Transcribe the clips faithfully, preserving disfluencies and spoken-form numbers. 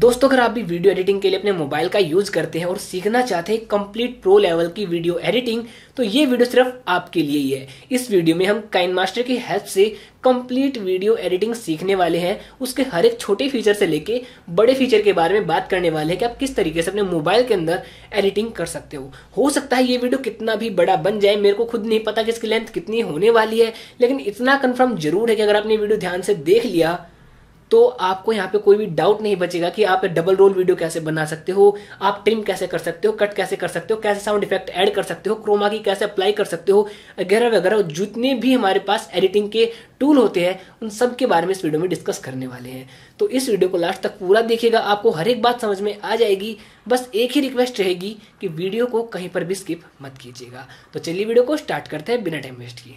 दोस्तों अगर आप भी वीडियो एडिटिंग के लिए अपने मोबाइल का यूज करते हैं और सीखना चाहते हैं कंप्लीट प्रो लेवल की वीडियो एडिटिंग, तो ये वीडियो सिर्फ आपके लिए ही है। इस वीडियो में हम काइनमास्टर की हेल्प से कंप्लीट वीडियो एडिटिंग सीखने वाले हैं। उसके हर एक छोटे फीचर से लेके बड़े फीचर के बारे में बात करने वाले हैं कि आप किस तरीके से अपने मोबाइल के अंदर एडिटिंग कर सकते हो। हो सकता है ये वीडियो कितना भी बड़ा बन जाए, मेरे को खुद नहीं पता कि इसकी लेंथ कितनी होने वाली है, लेकिन इतना कन्फर्म जरूर है कि अगर आपने वीडियो ध्यान से देख लिया तो आपको यहाँ पे कोई भी डाउट नहीं बचेगा कि आप डबल रोल वीडियो कैसे बना सकते हो, आप ट्रिम कैसे कर सकते हो, कट कैसे कर सकते हो, कैसे साउंड इफेक्ट ऐड कर सकते हो, क्रोमा की कैसे अप्लाई कर सकते हो, वगैरह वगैरह। जितने भी हमारे पास एडिटिंग के टूल होते हैं उन सब के बारे में इस वीडियो में डिस्कस करने वाले हैं। तो इस वीडियो को लास्ट तक पूरा देखिएगा, आपको हर एक बात समझ में आ जाएगी। बस एक ही रिक्वेस्ट रहेगी कि वीडियो को कहीं पर भी स्किप मत कीजिएगा। तो चलिए वीडियो को स्टार्ट करते हैं बिना टाइम वेस्ट किए।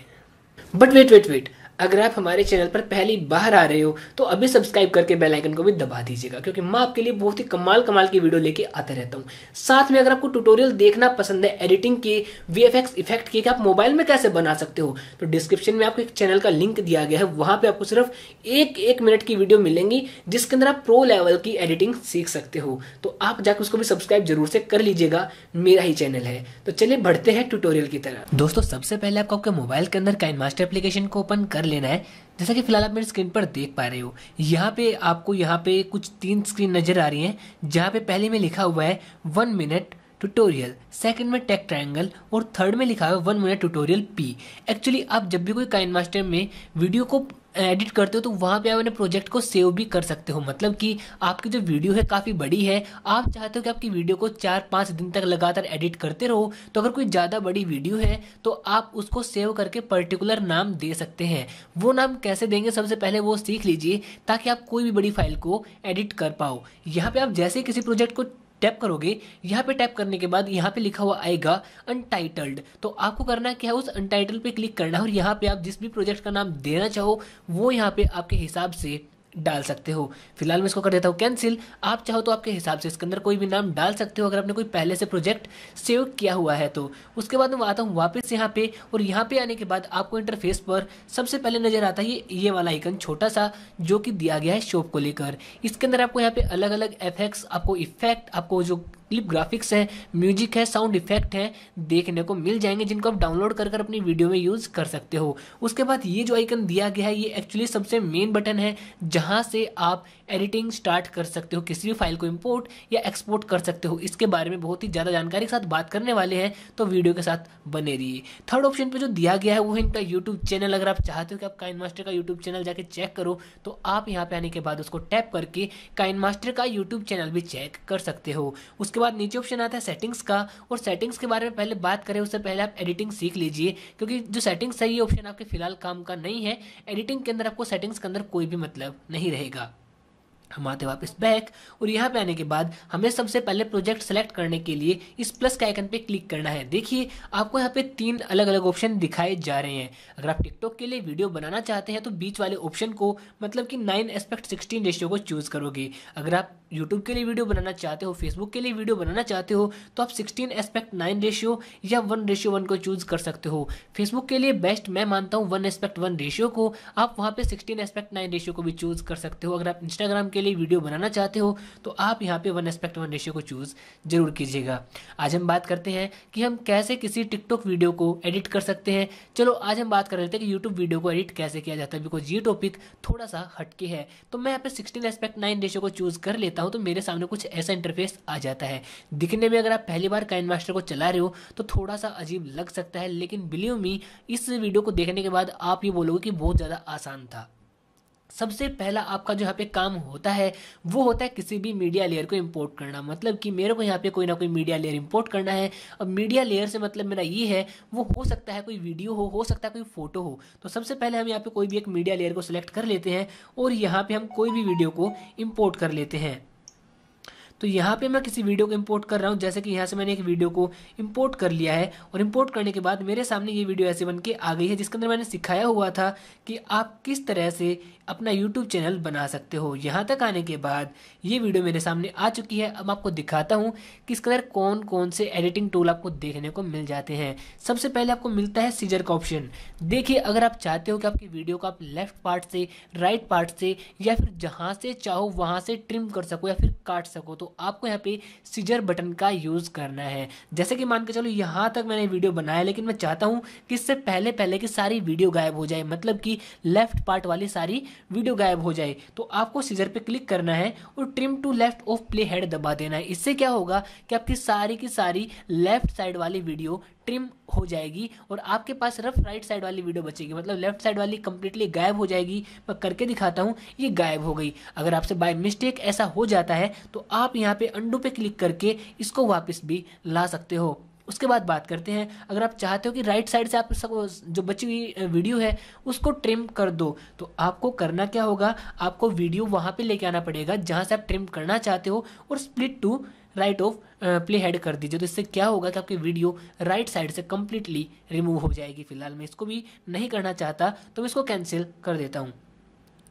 बट वेट वेट वेट अगर आप हमारे चैनल पर पहली बार आ रहे हो तो अभी सब्सक्राइब करके बेल आइकन को भी दबा दीजिएगा, क्योंकि मैं आपके लिए बहुत ही कमाल कमाल की वीडियो लेके आता रहता हूँ। साथ में अगर आपको ट्यूटोरियल देखना पसंद है एडिटिंग के, वीएफएक्स इफेक्ट के, कि आप मोबाइल में कैसे बना सकते हो, तो डिस्क्रिप्शन में आपको एक चैनल का लिंक दिया गया है। वहाँ पर आपको सिर्फ एक एक मिनट की वीडियो मिलेंगी जिसके अंदर आप प्रो लेवल की एडिटिंग सीख सकते हो। तो आप जाकर उसको भी सब्सक्राइब जरूर से कर लीजिएगा, मेरा ही चैनल है। तो चलिए बढ़ते हैं ट्यूटोरियल की तरफ। दोस्तों सबसे पहले आपको आपके मोबाइल के अंदर काइनमास्टर एप्लीकेशन को ओपन कर लेना है। जैसा कि फिलहाल आप मेरी स्क्रीन पर देख पा रहे हो, यहाँ पे आपको यहाँ पे कुछ तीन स्क्रीन नजर आ रही हैं, जहाँ पे पहले में लिखा हुआ है वन मिनट ट्यूटोरियल, सेकंड में टेक ट्रायंगल और थर्ड में लिखा हुआ है वन मिनट ट्यूटोरियल पी। एक्चुअली आप जब भी कोई काइनमास्टर में वीडियो को एडिट करते हो तो वहाँ पे आप अपने प्रोजेक्ट को सेव भी कर सकते हो। मतलब कि आपकी जो वीडियो है काफ़ी बड़ी है, आप चाहते हो कि आपकी वीडियो को चार पाँच दिन तक लगातार एडिट करते रहो, तो अगर कोई ज़्यादा बड़ी वीडियो है तो आप उसको सेव करके पर्टिकुलर नाम दे सकते हैं। वो नाम कैसे देंगे सबसे पहले वो सीख लीजिए, ताकि आप कोई भी बड़ी फाइल को एडिट कर पाओ। यहाँ पर आप जैसे किसी प्रोजेक्ट को टैप करोगे, यहाँ पे टैप करने के बाद यहाँ पे लिखा हुआ आएगा अनटाइटल्ड, तो आपको करना क्या है उस अनटाइटल्ड पे क्लिक करना है और यहाँ पे आप जिस भी प्रोजेक्ट का नाम देना चाहो वो यहाँ पे आपके हिसाब से डाल सकते हो। फिलहाल मैं इसको कर देता हूँ कैंसिल। आप चाहो तो आपके हिसाब से इसके अंदर कोई भी नाम डाल सकते हो अगर आपने कोई पहले से प्रोजेक्ट सेव किया हुआ है तो। उसके बाद मैं आता हूँ वापस यहाँ पे, और यहाँ पे आने के बाद आपको इंटरफेस पर सबसे पहले नज़र आता है ये ये वाला आइकन छोटा सा जो कि दिया गया है शॉप को लेकर। इसके अंदर आपको यहाँ पे अलग अलग एफएक्स, आपको इफेक्ट, आपको जो क्लिप ग्राफिक्स है, म्यूजिक है, साउंड इफेक्ट है देखने को मिल जाएंगे, जिनको आप डाउनलोड कर कर अपनी वीडियो में यूज़ कर सकते हो। उसके बाद ये जो आइकन दिया गया है ये एक्चुअली सबसे मेन बटन है जहाँ से आप एडिटिंग स्टार्ट कर सकते हो, किसी भी फाइल को इंपोर्ट या एक्सपोर्ट कर सकते हो। इसके बारे में बहुत ही ज़्यादा जानकारी के साथ बात करने वाले हैं, तो वीडियो के साथ बने रहिए। थर्ड ऑप्शन पर जो दिया गया है वो है इनका यूट्यूब चैनल। अगर आप चाहते हो कि आप काइनमास्टर का यूट्यूब चैनल जाके चेक करो तो आप यहाँ पर आने के बाद उसको टैप करके काइनमास्टर का यूट्यूब चैनल भी चेक कर सकते हो। उसके बाद नीचे ऑप्शन आता है सेटिंग्स का, और सेटिंग्स के बारे में पहले बात करें उससे पहले आप एडिटिंग सीख लीजिए, क्योंकि जो सेटिंग्स है ये ऑप्शन आपके फिलहाल काम का नहीं है। एडिटिंग के अंदर आपको सेटिंग्स के अंदर कोई भी मतलब नहीं रहेगा। हम आते वापस बैक, और यहाँ पे आने के बाद हमें सबसे पहले प्रोजेक्ट सेलेक्ट करने के लिए इस प्लस के आइकन पे क्लिक करना है। देखिए आपको यहाँ पे तीन अलग अलग ऑप्शन दिखाए जा रहे हैं। अगर आप टिकटॉक के लिए वीडियो बनाना चाहते हैं तो बीच वाले ऑप्शन को, मतलब कि नाइन एस्पेक्ट सिक्सटीन रेशियो को चूज़ करोगे। अगर आप यूट्यूब के लिए वीडियो बनाना चाहते हो, फेसबुक के लिए वीडियो बनाना चाहते हो, तो आप सिक्सटीन एस्पेक्ट नाइन रेशियो या वन रेशियो वन को चूज़ कर सकते हो। फेसबुक के लिए बेस्ट मैं मानता हूँ वन एस्पेक्ट वन रेशियो को, आप वहाँ पर सिक्सटीन एस्पेक्ट नाइन रेशियो को भी चूज़ कर सकते हो। अगर आप इंस्टाग्राम के लिए वीडियो बनाना चाहते हो तो आप यहाँ पे वन एस्पेक्ट वन रेशियो को चूज जरूर कीजिएगा। आज हम बात करते हैं कि हम कैसे किसी टिकटॉक वीडियो को एडिट कर सकते हैं। चलो आज हम बात कर रहे थे कि यूट्यूब वीडियो को एडिट कैसे किया जाता है, बिकॉज ये टॉपिक थोड़ा सा हटके है। तो मैं यहाँ पे सिक्सटीन एस्पेक्ट नाइन रेशियो को चूज कर लेता हूँ, तो मेरे सामने कुछ ऐसा इंटरफेस आ जाता है। दिखने में अगर आप पहली बार काइनमास्टर को चला रहे हो तो थोड़ा सा अजीब लग सकता है, लेकिन बिलीव मी इस वीडियो को देखने के बाद आप ये बोलोगे कि बहुत ज़्यादा आसान था। सबसे पहला आपका जो यहाँ पे काम होता है वो होता है किसी भी मीडिया लेयर को इंपोर्ट करना। मतलब कि मेरे को यहाँ पे कोई ना कोई मीडिया लेयर इंपोर्ट करना है। अब मीडिया लेयर से मतलब मेरा ये है, वो हो सकता है कोई वीडियो हो हो सकता है कोई फोटो हो। तो सबसे पहले हम यहाँ पे कोई भी एक मीडिया लेयर को सिलेक्ट कर लेते हैं और यहाँ पे हम कोई भी वीडियो को इम्पोर्ट कर लेते हैं। तो यहाँ पे मैं किसी वीडियो को इंपोर्ट कर रहा हूँ, जैसे कि यहाँ से मैंने एक वीडियो को इंपोर्ट कर लिया है और इंपोर्ट करने के बाद मेरे सामने ये वीडियो ऐसे बन के आ गई है, जिसके अंदर मैंने सिखाया हुआ था कि आप किस तरह से अपना यूट्यूब चैनल बना सकते हो। यहाँ तक आने के बाद ये वीडियो मेरे सामने आ चुकी है। अब आपको दिखाता हूँ कि इसके अंदर कौन कौन से एडिटिंग टूल आपको देखने को मिल जाते हैं। सबसे पहले आपको मिलता है सीजर का ऑप्शन। देखिए, अगर आप चाहते हो कि आपकी वीडियो को आप लेफ्ट पार्ट से, राइट पार्ट से या फिर जहाँ से चाहो वहाँ से ट्रिम कर सको या फिर काट सको, तो आपको यहाँ पे सीजर बटन का यूज़ करना है। जैसे कि मान के चलो यहाँ तक मैंने वीडियो बनाया, लेकिन मैं चाहता हूँ कि इससे पहले पहले की सारी वीडियो गायब हो जाए, मतलब कि लेफ्ट पार्ट वाली सारी वीडियो गायब हो जाए, तो आपको सीजर पे क्लिक करना है और trim to left of play head दबा देना है। इससे क्या होगा कि आपकी सारी की सारी लेफ्ट साइड वाली वीडियो ट्रिम हो जाएगी और आपके पास रफ राइट साइड वाली वीडियो बचेगी, मतलब लेफ्ट साइड वाली कंप्लीटली गायब हो जाएगी। मैं करके दिखाता हूँ, ये गायब हो गई। अगर आपसे बाय मिस्टेक ऐसा हो जाता है तो आप यहाँ पे अंडू पे क्लिक करके इसको वापस भी ला सकते हो। उसके बाद बात करते हैं, अगर आप चाहते हो कि राइट साइड से आप सब जो बची हुई वीडियो है उसको ट्रिम कर दो, तो आपको करना क्या होगा, आपको वीडियो वहाँ पे लेके आना पड़ेगा जहाँ से आप ट्रिम करना चाहते हो और split to right of play head कर दीजिए। तो इससे क्या होगा कि आपकी वीडियो राइट साइड से कम्प्लीटली रिमूव हो जाएगी। फिलहाल मैं इसको भी नहीं करना चाहता तो मैं इसको कैंसिल कर देता हूँ।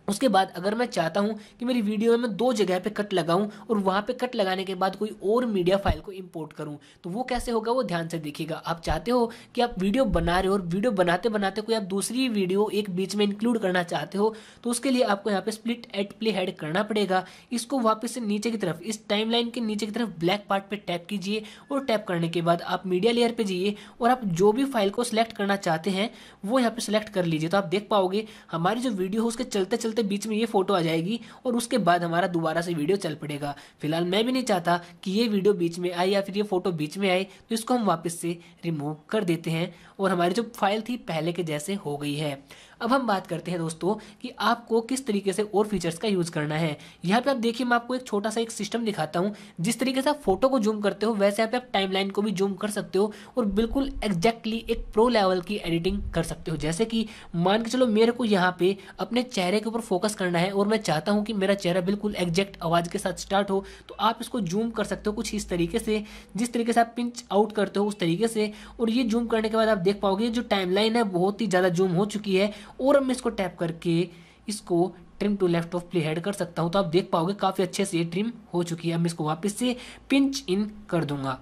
उसके बाद अगर मैं चाहता हूं कि मेरी वीडियो में दो जगह पे कट लगाऊं और वहां पे कट लगाने के बाद कोई और मीडिया फाइल को इंपोर्ट करूं, तो वो कैसे होगा वो ध्यान से देखिएगा। आप चाहते हो कि आप वीडियो बना रहे हो और वीडियो बनाते बनाते कोई आप दूसरी वीडियो एक बीच में इंक्लूड करना चाहते हो, तो उसके लिए आपको यहाँ पर स्प्लिट एट प्ले हेड करना पड़ेगा। इसको वापस से नीचे की तरफ, इस टाइम लाइन के नीचे की तरफ ब्लैक पार्ट पर टैप कीजिए और टैप करने के बाद आप मीडिया लेयर पर जाइए और आप जो भी फाइल को सिलेक्ट करना चाहते हैं वो यहाँ पर सिलेक्ट कर लीजिए। तो आप देख पाओगे हमारी जो वीडियो है उसके चलते चलते बीच में ये फोटो आ जाएगी और उसके बाद हमारा दोबारा से वीडियो चल पड़ेगा। फिलहाल मैं भी नहीं चाहता कि ये वीडियो बीच में आए या फिर ये फोटो बीच में आए, तो इसको हम वापस से रिमूव कर देते हैं और हमारी जो फाइल थी पहले के जैसे हो गई है। अब हम बात करते हैं दोस्तों कि आपको किस तरीके से और फीचर्स का यूज़ करना है। यहाँ पे आप देखिए, मैं आपको एक छोटा सा एक सिस्टम दिखाता हूँ। जिस तरीके से आप फोटो को जूम करते हो वैसे यहाँ पे आप टाइमलाइन को भी जूम कर सकते हो और बिल्कुल एग्जैक्टली एक प्रो लेवल की एडिटिंग कर सकते हो। जैसे कि मान के चलो मेरे को यहाँ पे अपने चेहरे के ऊपर फोकस करना है और मैं चाहता हूँ कि मेरा चेहरा बिल्कुल एग्जैक्ट आवाज़ के साथ स्टार्ट हो, तो आप इसको जूम कर सकते हो कुछ इस तरीके से, जिस तरीके से आप पिंच आउट करते हो उस तरीके से। और ये जूम करने के बाद आप देख पाओगे जो टाइमलाइन है बहुत ही ज़्यादा जूम हो चुकी है और अब मैं इसको टैप करके इसको trim to left of play head कर सकता हूं। तो आप देख पाओगे काफ़ी अच्छे से ये ट्रिम हो चुकी है। अब मैं इसको वापस से पिंच इन कर दूंगा।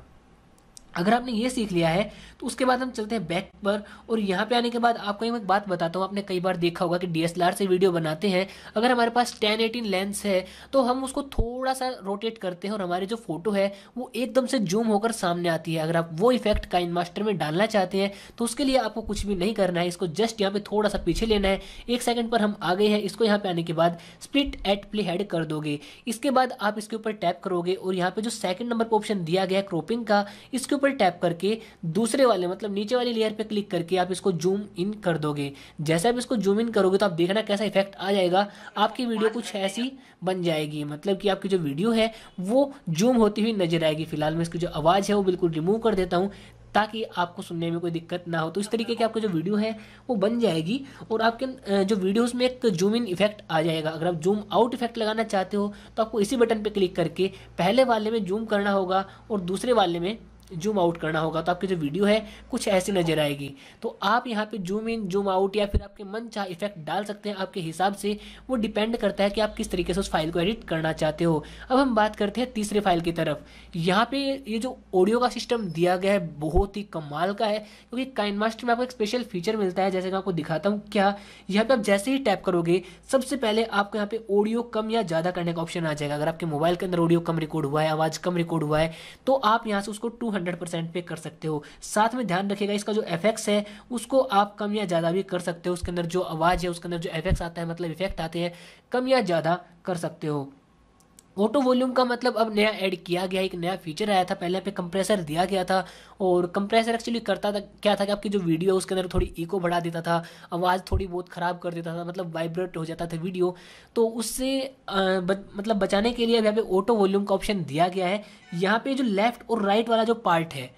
अगर आपने ये सीख लिया है तो उसके बाद हम चलते हैं बैक पर। और यहाँ पे आने के बाद आपको एक बात बताता हूँ, आपने कई बार देखा होगा कि डीएसएलआर से वीडियो बनाते हैं, अगर हमारे पास टेन एटी लेंस है तो हम उसको थोड़ा सा रोटेट करते हैं और हमारी जो फोटो है वो एकदम से जूम होकर सामने आती है। अगर आप वो इफेक्ट काइनमास्टर में डालना चाहते हैं तो उसके लिए आपको कुछ भी नहीं करना है, इसको जस्ट यहाँ पर थोड़ा सा पीछे लेना है। एक सेकेंड पर हम आ गए हैं। इसको यहाँ पर आने के बाद स्प्लिट एट प्ले हेड कर दोगे। इसके बाद आप इसके ऊपर टैप करोगे और यहाँ पर जो सेकेंड नंबर पर ऑप्शन दिया गया है क्रॉपिंग का, इसके टैप करके दूसरे वाले मतलब नीचे वाली लेयर पे क्लिक करके आप इसको जूम इन कर दोगे। जैसे आप इसको जूम इन करोगे तो आप देखना कैसा इफेक्ट आ जाएगा, आपकी वीडियो कुछ ऐसी बन जाएगी, मतलब कि आपकी जो वीडियो है वो जूम होती हुई नजर आएगी। फिलहाल मैं इसकी जो आवाज़ है वो बिल्कुल रिमूव कर देता हूँ ताकि आपको सुनने में कोई दिक्कत ना हो। तो इस तरीके की आपकी जो वीडियो है वो बन जाएगी और आपके जो वीडियोस में एक जूम इन इफेक्ट आ जाएगा। अगर आप जूम आउट इफेक्ट लगाना चाहते हो तो आपको इसी बटन पर क्लिक करके पहले वाले में जूम करना होगा और दूसरे वाले में जूम आउट करना होगा, तो आपकी जो वीडियो है कुछ ऐसी नज़र आएगी। तो आप यहाँ पे जूम इन, जूम आउट या फिर आपके मन चाह इफेक्ट डाल सकते हैं आपके हिसाब से, वो डिपेंड करता है कि आप किस तरीके से उस फाइल को एडिट करना चाहते हो। अब हम बात करते हैं तीसरे फाइल की तरफ। यहाँ पे ये जो ऑडियो का सिस्टम दिया गया है बहुत ही कमाल का है, क्योंकि काइनमास्टर में आपको एक स्पेशल फीचर मिलता है। जैसे मैं आपको दिखाता हूँ क्या, यहाँ पर आप जैसे ही टैप करोगे सबसे पहले आपको यहाँ पर ऑडियो कम या ज़्यादा करने का ऑप्शन आ जाएगा। अगर आपके मोबाइल के अंदर ऑडियो कम रिकॉर्ड हुआ है, आवाज़ कम रिकॉर्ड हुआ है, तो आप यहाँ से उसको टू हंड्रेड परसेंट पे कर सकते हो। साथ में ध्यान रखिएगा इसका जो एफेक्ट्स है उसको आप कम या ज़्यादा भी कर सकते हो। उसके अंदर जो आवाज़ है उसके अंदर जो एफेक्ट्स आता है मतलब इफेक्ट आते हैं कम या ज़्यादा कर सकते हो। ऑटो वॉल्यूम का मतलब अब नया ऐड किया गया, एक नया फीचर आया था। पहले पे कंप्रेसर दिया गया था और कंप्रेसर एक्चुअली करता था क्या था कि आपकी जो वीडियो है उसके अंदर थोड़ी इको बढ़ा देता था, आवाज़ थोड़ी बहुत ख़राब कर देता था, मतलब वाइब्रेट हो जाता था वीडियो। तो उससे आ, ब, मतलब बचाने के लिए यहाँ पे ऑटो वॉल्यूम का ऑप्शन दिया गया है। यहाँ पर जो लेफ्ट और राइट वाला जो पार्ट है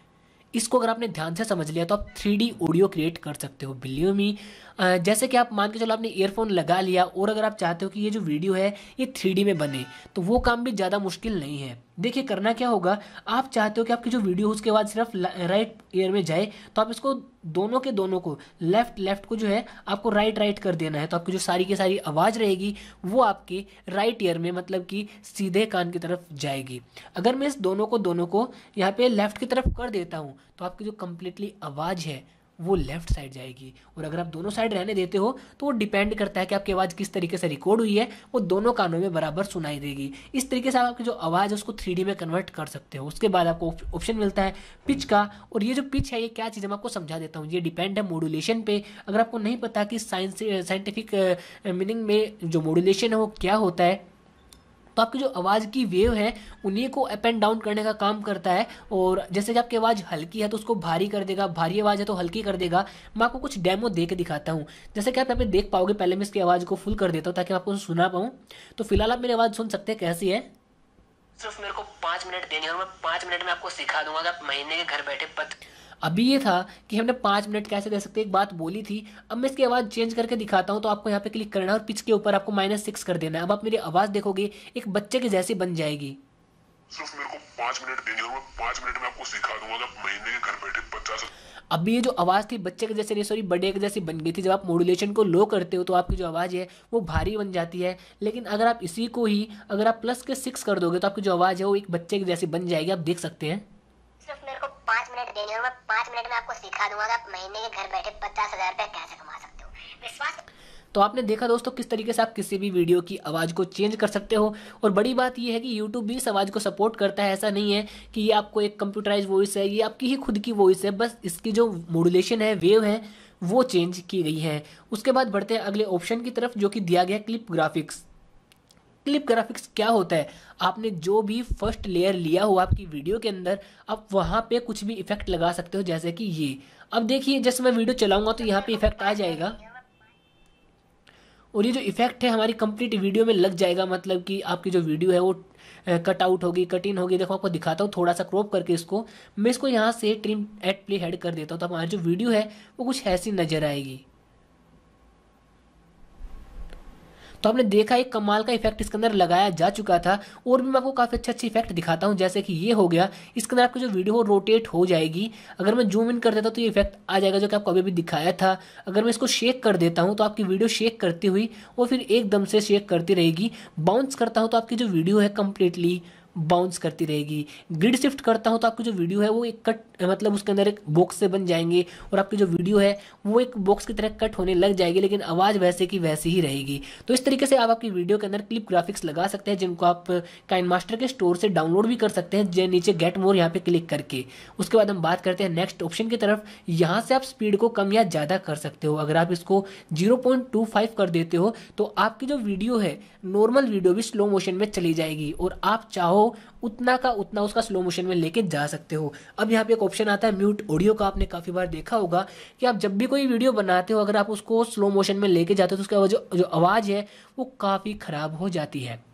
इसको अगर आपने ध्यान से समझ लिया तो आप थ्री डी ऑडियो क्रिएट कर सकते हो। बिलीव मी, जैसे कि आप मान के चलो आपने ईयरफोन लगा लिया और अगर आप चाहते हो कि ये जो वीडियो है ये थ्री डी में बने, तो वो काम भी ज़्यादा मुश्किल नहीं है। देखिए करना क्या होगा, आप चाहते हो कि आपकी जो वीडियो उसके बाद सिर्फ राइट ईयर में जाए, तो आप इसको दोनों के दोनों को लेफ्ट लेफ्ट को जो है आपको राइट राइट कर देना है। तो आपकी जो सारी की सारी आवाज़ रहेगी वो आपके राइट ईयर में मतलब कि सीधे कान की तरफ जाएगी। अगर मैं इस दोनों को दोनों को यहाँ पे लेफ्ट की तरफ कर देता हूँ तो आपकी जो कम्प्लीटली आवाज़ है वो लेफ्ट साइड जाएगी। और अगर आप दोनों साइड रहने देते हो तो वो डिपेंड करता है कि आपकी आवाज़ किस तरीके से रिकॉर्ड हुई है, वो दोनों कानों में बराबर सुनाई देगी। इस तरीके से आप आपकी जो आवाज़ है उसको थ्री डी में कन्वर्ट कर सकते हो। उसके बाद आपको ऑप्शन मिलता है पिच का, और ये जो पिच है ये क्या चीज़ है मैं आपको समझा देता हूँ। ये डिपेंड है मॉड्यूलेशन पे। अगर आपको नहीं पता कि साइंस साइंटिफिक मीनिंग में जो मॉड्यूलेशन है वो क्या होता है, तो आपकी जो आवाज़ की वेव है उन्हीं को अप एंड डाउन करने का काम करता है। और जैसे कि आपकी आवाज़ हल्की है तो उसको भारी कर देगा, भारी आवाज़ है तो हल्की कर देगा। मैं आपको कुछ डेमो दे के दिखाता हूँ, जैसे कि आप यहाँ पे देख पाओगे। पहले मैं इसकी आवाज़ को फुल कर देता हूँ ताकि मैं आपको सुना पाऊँ। तो फिलहाल आप मेरी आवाज़ सुन सकते हैं कैसी है। सिर्फ मेरे को पाँच मिनट देने हैं और मैं पाँच मिनट में आपको सिखा दूंगा कि आप महीने के घर बैठे पद। अभी ये था कि हमने पाँच मिनट कैसे दे सकते, एक बात बोली थी। अब मैं इसकी आवाज़ चेंज करके दिखाता हूँ। तो आपको यहाँ पे क्लिक करना है और पिच के ऊपर आपको माइनस सिक्स कर देना है। अब आप मेरी आवाज़ देखोगे एक बच्चे के जैसी बन जाएगी। सिर्फ मेरे को पाँच मिनट देने और मैं पाँच मिनट में आपको सिखा दूंगा आप महीने के घर बैठे पचास। अभी ये जो आवाज़ थी बच्चे के जैसे नहीं सॉरी बड़े के जैसी बन गई थी। जब आप मॉड्यूलेशन को लो करते हो तो आपकी जो आवाज़ है वो भारी बन जाती है। लेकिन अगर आप इसी को ही अगर आप प्लस के सिक्स कर दोगे तो आपकी जो आवाज़ है वो एक बच्चे के जैसी बन जाएगी। आप देख सकते हैं। सिर्फ मेरे को पाँच मिनट देने और मैं पाँच मिनट में आपको सिखा दूंगा आप महीने के घर बैठे पचास हज़ार रुपये कैसे कमा सकते हो। विश्वास। तो आपने देखा दोस्तों किस तरीके से आप किसी भी वीडियो की आवाज़ को चेंज कर सकते हो। और बड़ी बात यह है कि YouTube भी इस आवाज़ को सपोर्ट करता है। ऐसा नहीं है कि ये आपको एक कंप्यूटराइज वॉइस है, ये आपकी ही खुद की वॉइस है, बस इसकी जो मॉड्यूलेशन है वेव है वो चेंज की गई है। उसके बाद बढ़ते हैं अगले ऑप्शन की तरफ जो कि दिया गया क्लिप ग्राफिक्स। क्लिप ग्राफिक्स क्या होता है, आपने जो भी फर्स्ट लेयर लिया हुआ आपकी वीडियो के अंदर आप वहाँ पे कुछ भी इफेक्ट लगा सकते हो, जैसे कि ये। अब देखिए जैसे मैं वीडियो चलाऊंगा तो यहाँ पे इफेक्ट आ जाएगा और ये जो इफेक्ट है हमारी कंप्लीट वीडियो में लग जाएगा। मतलब कि आपकी जो वीडियो है वो कट आउट होगी, कट इन होगी। देखो आपको दिखाता हूँ थोड़ा सा क्रॉप करके इसको। मैं इसको यहाँ से ट्रिम एट प्ले हेड कर देता हूँ तो हमारी जो वीडियो है वो कुछ ऐसी नज़र आएगी। तो आपने देखा एक कमाल का इफेक्ट इसके अंदर लगाया जा चुका था। और भी मैं आपको काफ़ी अच्छे अच्छे इफेक्ट दिखाता हूँ, जैसे कि ये हो गया। इसके अंदर आपकी जो वीडियो हो रोटेट हो जाएगी। अगर मैं जूम इन कर देता हूँ तो ये इफेक्ट आ जाएगा जो कि आपको अभी भी दिखाया था। अगर मैं इसको शेक कर देता हूँ तो आपकी वीडियो शेक करती हुई और फिर एकदम से शेक करती रहेगी। बाउंस करता हूँ तो आपकी जो वीडियो है कम्प्लीटली बाउंस करती रहेगी। ग्रिड शिफ्ट करता हूँ तो आपकी जो वीडियो है वो एक कट मतलब उसके अंदर एक बॉक्स से बन जाएंगे और आपकी जो वीडियो है वो एक बॉक्स की तरह कट होने लग जाएगी, लेकिन आवाज़ वैसे की वैसी ही रहेगी। तो इस तरीके से आप आपकी वीडियो के अंदर क्लिप ग्राफिक्स लगा सकते हैं, जिनको आप काइनमास्टर के स्टोर से डाउनलोड भी कर सकते हैं, जो नीचे गेट मोर यहाँ पर क्लिक करके। उसके बाद हम बात करते हैं नेक्स्ट ऑप्शन की तरफ। यहाँ से आप स्पीड को कम या ज़्यादा कर सकते हो। अगर आप इसको जीरो पॉइंट टू फाइव कर देते हो तो आपकी जो वीडियो है नॉर्मल वीडियो भी स्लो मोशन में चली जाएगी और आप चाहो उतना का उतना उसका स्लो मोशन में लेके जा सकते हो। अब यहाँ पे एक ऑप्शन आता है म्यूट ऑडियो का। आपने काफ़ी बार देखा होगा कि आप जब भी कोई वीडियो बनाते हो अगर आप उसको स्लो मोशन में लेके जाते हो तो उसका जो जो आवाज़ है वो काफ़ी ख़राब हो जाती है।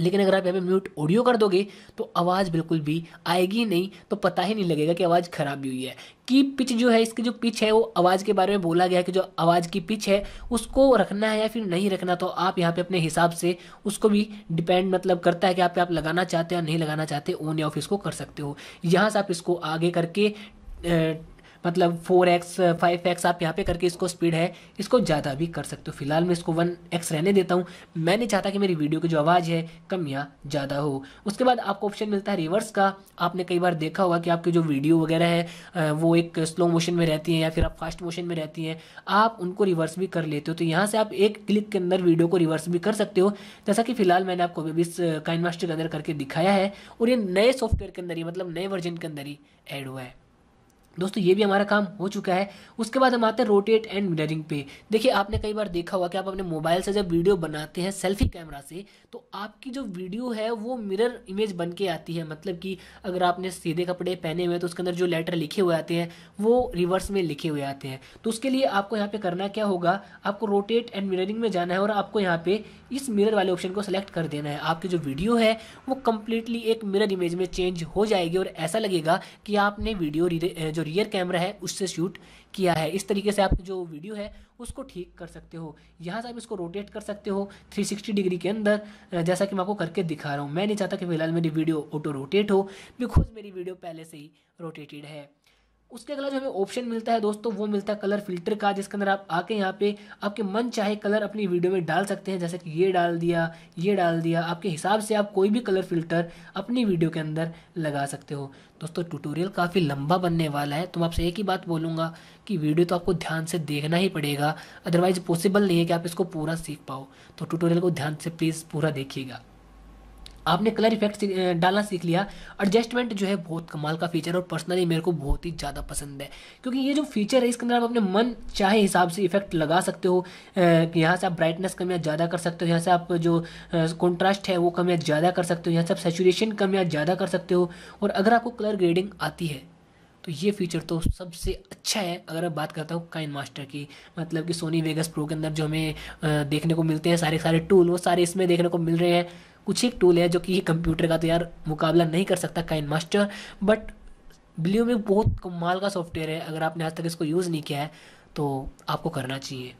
लेकिन अगर आप यहाँ पे म्यूट ऑडियो कर दोगे तो आवाज़ बिल्कुल भी आएगी नहीं, तो पता ही नहीं लगेगा कि आवाज़ ख़राब भी हुई है। की पिच जो है इसकी जो पिच है वो आवाज़ के बारे में बोला गया है कि जो आवाज़ की पिच है उसको रखना है या फिर नहीं रखना। तो आप यहाँ पे अपने हिसाब से उसको भी डिपेंड मतलब करता है कि आप आप लगाना चाहते हो या नहीं लगाना चाहते, ऑन या ऑफ इसको कर सकते हो। यहाँ से आप इसको आगे करके ए, मतलब फोर एक्स फाइव एक्स आप यहाँ पे करके इसको स्पीड है इसको ज़्यादा भी कर सकते हो। फिलहाल मैं इसको वन एक्स रहने देता हूँ। मैं नहीं चाहता कि मेरी वीडियो की जो आवाज़ है कम या ज़्यादा हो। उसके बाद आपको ऑप्शन मिलता है रिवर्स का। आपने कई बार देखा होगा कि आपकी जो वीडियो वगैरह है वो एक स्लो मोशन में रहती है या फिर आप फास्ट मोशन में रहती हैं, आप उनको रिवर्स भी कर लेते हो। तो यहाँ से आप एक क्लिक के अंदर वीडियो को रिवर्स भी कर सकते हो, जैसा कि फिलहाल मैंने आपको अभी इस काइनमास्टर के अंदर करके दिखाया है। और ये नए सॉफ्टवेयर के अंदर ही मतलब नए वर्जन के अंदर ही ऐड हुआ है। दोस्तों ये भी हमारा काम हो चुका है। उसके बाद हम आते हैं रोटेट एंड मिररिंग पे। देखिए आपने कई बार देखा होगा कि आप अपने मोबाइल से जब वीडियो बनाते हैं सेल्फी कैमरा से तो आपकी जो वीडियो है वो मिरर इमेज बन के आती है। मतलब कि अगर आपने सीधे कपड़े पहने हुए हैं तो उसके अंदर जो लेटर लिखे हुए आते हैं वो रिवर्स में लिखे हुए आते हैं। तो उसके लिए आपको यहाँ पर करना क्या होगा, आपको रोटेट एंड मिररिंग में जाना है और आपको यहाँ पर इस मिरर वाले ऑप्शन को सिलेक्ट कर देना है। आपकी जो वीडियो है वो कम्प्लीटली एक मिरर इमेज में चेंज हो जाएगी और ऐसा लगेगा कि आपने वीडियो जो जो रियर कैमरा है उससे शूट किया है। इस तरीके से आप जो वीडियो है उसको ठीक कर सकते हो। यहाँ से आप इसको रोटेट कर सकते हो तीन सौ साठ डिग्री के अंदर, जैसा कि मैं आपको करके दिखा रहा हूँ। मैं नहीं चाहता कि फिलहाल मेरी वीडियो ऑटो रोटेट हो, बिकॉज मेरी वीडियो पहले से ही रोटेटेड है। उसके अगला जो हमें ऑप्शन मिलता है दोस्तों, वो मिलता है कलर फिल्टर का, जिसके अंदर आप आके यहाँ पे आपके मन चाहे कलर अपनी वीडियो में डाल सकते हैं। जैसे कि ये डाल दिया, ये डाल दिया, आपके हिसाब से आप कोई भी कलर फिल्टर अपनी वीडियो के अंदर लगा सकते हो। दोस्तों ट्यूटोरियल काफ़ी लंबा बनने वाला है, तो मैं आपसे एक ही बात बोलूँगा कि वीडियो तो आपको ध्यान से देखना ही पड़ेगा, अदरवाइज़ पॉसिबल नहीं है कि आप इसको पूरा सीख पाओ। तो ट्यूटोरियल को ध्यान से प्लीज़ पूरा देखिएगा। आपने कलर इफेक्ट डालना सीख लिया। एडजस्टमेंट जो है बहुत कमाल का फीचर है और पर्सनली मेरे को बहुत ही ज़्यादा पसंद है, क्योंकि ये जो फीचर है इसके अंदर आप अपने मन चाहे हिसाब से इफेक्ट लगा सकते हो। यहाँ से आप ब्राइटनेस कम या ज़्यादा कर सकते हो, यहाँ से आप जो कॉन्ट्रास्ट है वो कम या ज़्यादा कर सकते हो, यहाँ से आप सैचुरेशन कम या ज़्यादा कर सकते हो। और अगर आपको कलर ग्रेडिंग आती है तो ये फीचर तो सबसे अच्छा है। अगर मैं बात करता हूँ काइनमास्टर की, मतलब कि सोनी वेगस प्रो के अंदर जो हमें देखने को मिलते हैं सारे सारे टूल, वो सारे इसमें देखने को मिल रहे हैं। कुछ एक टूल है जो कि ये कंप्यूटर का तो यार मुकाबला नहीं कर सकता काइनमास्टर, बट ब्लू में बहुत कमाल का सॉफ्टवेयर है। अगर आपने आज तक इसको यूज़ नहीं किया है तो आपको करना चाहिए।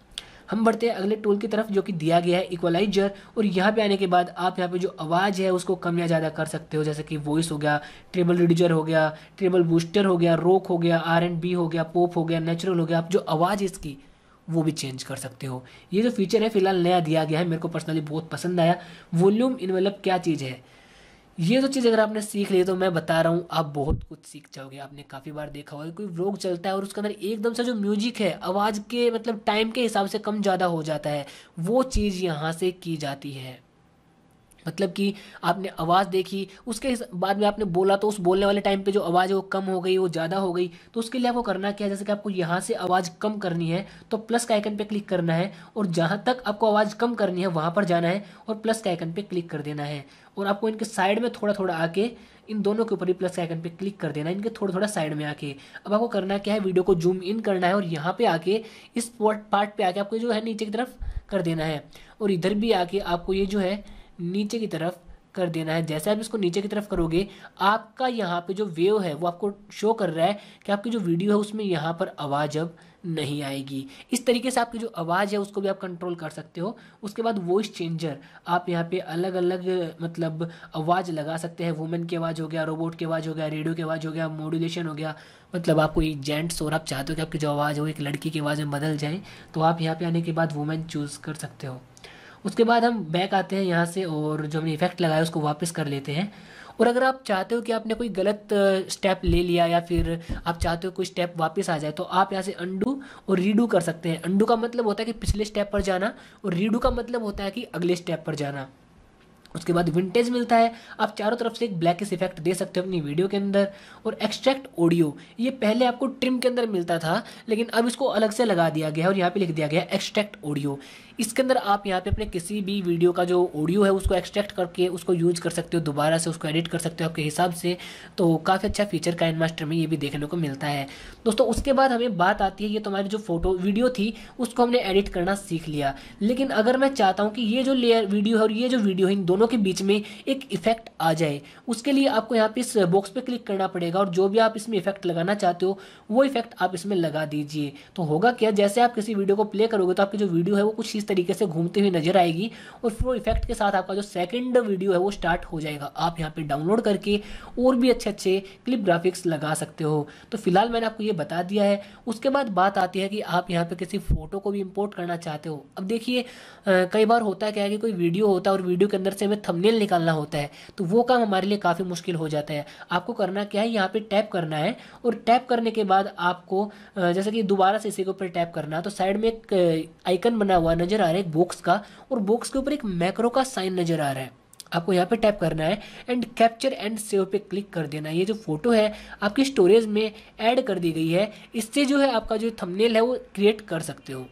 हम बढ़ते हैं अगले टूल की तरफ जो कि दिया गया है इक्वलाइजर। और यहाँ पे आने के बाद आप यहाँ पे जो आवाज़ है उसको कम या ज़्यादा कर सकते हो, जैसे कि वॉइस हो गया, ट्रेबल रिड्यूसर हो गया, ट्रेबल बूस्टर हो गया, रॉक हो गया, आर एंड बी हो गया, पॉप हो गया, नेचुरल हो गया। आप जो आवाज़ इसकी वो भी चेंज कर सकते हो। ये जो फीचर है फिलहाल नया दिया गया है, मेरे को पर्सनली बहुत पसंद आया। वॉल्यूम इनवेलप क्या चीज़ है, ये जो चीज़ अगर आपने सीख ली तो मैं बता रहा हूँ आप बहुत कुछ सीख जाओगे। आपने काफ़ी बार देखा होगा कोई व्लॉग चलता है और उसके अंदर एकदम से जो म्यूजिक है आवाज़ के मतलब टाइम के हिसाब से कम ज़्यादा हो जाता है, वो चीज़ यहाँ से की जाती है। मतलब कि आपने आवाज़ देखी, उसके बाद में आपने बोला तो उस बोलने वाले टाइम पे जो आवाज़ है वो कम हो गई, वो ज़्यादा हो गई। तो उसके लिए आपको करना क्या है, जैसे कि आपको यहाँ से आवाज़ कम करनी है तो प्लस के आइकन पे क्लिक करना है, और जहाँ तक आपको आवाज़ कम करनी है वहाँ पर जाना है और प्लस के आइकन पे क्लिक कर देना है। और आपको इनके साइड में थोड़ा थोड़ा आके इन दोनों के ऊपर ही प्लस के आइकन पे क्लिक कर देना है, इनके थोड़ा थोड़ा साइड में आके। अब आपको करना क्या है, वीडियो को जूम इन करना है और यहाँ पे आके इस पार्ट पे आके आपको जो है नीचे की तरफ कर देना है, और इधर भी आके आपको ये जो है नीचे की तरफ कर देना है। जैसे आप इसको नीचे की तरफ करोगे आपका यहाँ पे जो वेव है वो आपको शो कर रहा है कि आपकी जो वीडियो है उसमें यहाँ पर आवाज़ अब नहीं आएगी। इस तरीके से आपकी जो आवाज़ है उसको भी आप कंट्रोल कर सकते हो। उसके बाद वॉइस चेंजर, आप यहाँ पे अलग अलग मतलब आवाज़ लगा सकते हैं। वुमेन की आवाज़ हो गया, रोबोट की आवाज़ हो गया, रेडियो की आवाज़ हो गया, मॉड्यूलेशन हो गया। मतलब आपको एक जेंट्स और आप चाहते हो कि आपकी जो आवाज़ हो एक लड़की की आवाज़ में बदल जाए, तो आप यहाँ पर आने के बाद वुमेन चूज़ कर सकते हो। उसके बाद हम बैक आते हैं यहाँ से और जो हमने इफेक्ट लगाया उसको वापस कर लेते हैं। और अगर आप चाहते हो कि आपने कोई गलत स्टेप ले लिया या फिर आप चाहते हो कोई स्टेप वापस आ जाए, तो आप यहाँ से अंडू और रीडू कर सकते हैं। अंडू का मतलब होता है कि पिछले स्टेप पर जाना, और रीडू का मतलब होता है कि अगले स्टेप पर जाना। उसके बाद विंटेज मिलता है, आप चारों तरफ से एक ब्लैकिश इफेक्ट दे सकते हो अपनी वीडियो के अंदर। और एक्सट्रैक्ट ऑडियो, ये पहले आपको ट्रिम के अंदर मिलता था लेकिन अब इसको अलग से लगा दिया गया है और यहाँ पे लिख दिया गया है एक्सट्रैक्ट ऑडियो। इसके अंदर आप यहाँ पे अपने किसी भी वीडियो का जो ऑडियो है उसको एक्सट्रैक्ट करके उसको यूज कर सकते हो, दोबारा से उसको एडिट कर सकते हो आपके हिसाब से। तो काफ़ी अच्छा फीचर काइनमास्टर में ये भी देखने को मिलता है दोस्तों। उसके बाद हमें बात आती है, ये तुम्हारी जो फोटो वीडियो थी उसको हमने एडिट करना सीख लिया, लेकिन अगर मैं चाहता हूँ कि ये जो लेयर वीडियो है और ये जो वीडियो है इन दोनों के बीच में एक इफेक्ट आ जाए, उसके लिए आपको यहाँ पे इस बॉक्स पे क्लिक करना पड़ेगा और जो भी आप इसमें इफेक्ट लगाना चाहते हो वो इफेक्ट आप इसमें लगा दीजिए। तो होगा क्या, जैसे आप किसी वीडियो को प्ले करोगे तो आपकी जो वीडियो है वो कुछ इस तरीके से घूमते हुए नजर आएगी, और फिर वो इफेक्ट के साथ आपका जो सेकंड वीडियो है वो स्टार्ट हो जाएगा। आप यहाँ पे डाउनलोड करके और भी अच्छे अच्छे क्लिप ग्राफिक्स लगा सकते हो। तो फिलहाल मैंने आपको ये बता दिया है। उसके बाद बात आती है कि आप यहाँ पे किसी फोटो को भी इंपोर्ट करना चाहते हो। अब देखिए कई बार होता क्या है कि कोई वीडियो होता है और वीडियो के अंदर से हमें थंबनेल निकालना होता है, तो वो काम हमारे लिए काफ़ी मुश्किल हो जाता है। आपको करना क्या है, यहाँ पे टैप करना है और टैप करने के बाद आपको जैसे कि दोबारा से इसी के ऊपर टैप करना है, तो साइड में एक आइकन बना हुआ नज़र आ रहा है एक बॉक्स का, और बॉक्स के ऊपर एक मैक्रो का साइन नज़र आ रहा है। आपको यहाँ पे टैप करना है एंड कैप्चर एंड सेव पे क्लिक कर देना है। ये जो फोटो है आपकी स्टोरेज में ऐड कर दी गई है, इससे जो है आपका जो थंबनेल है वो क्रिएट कर सकते हो।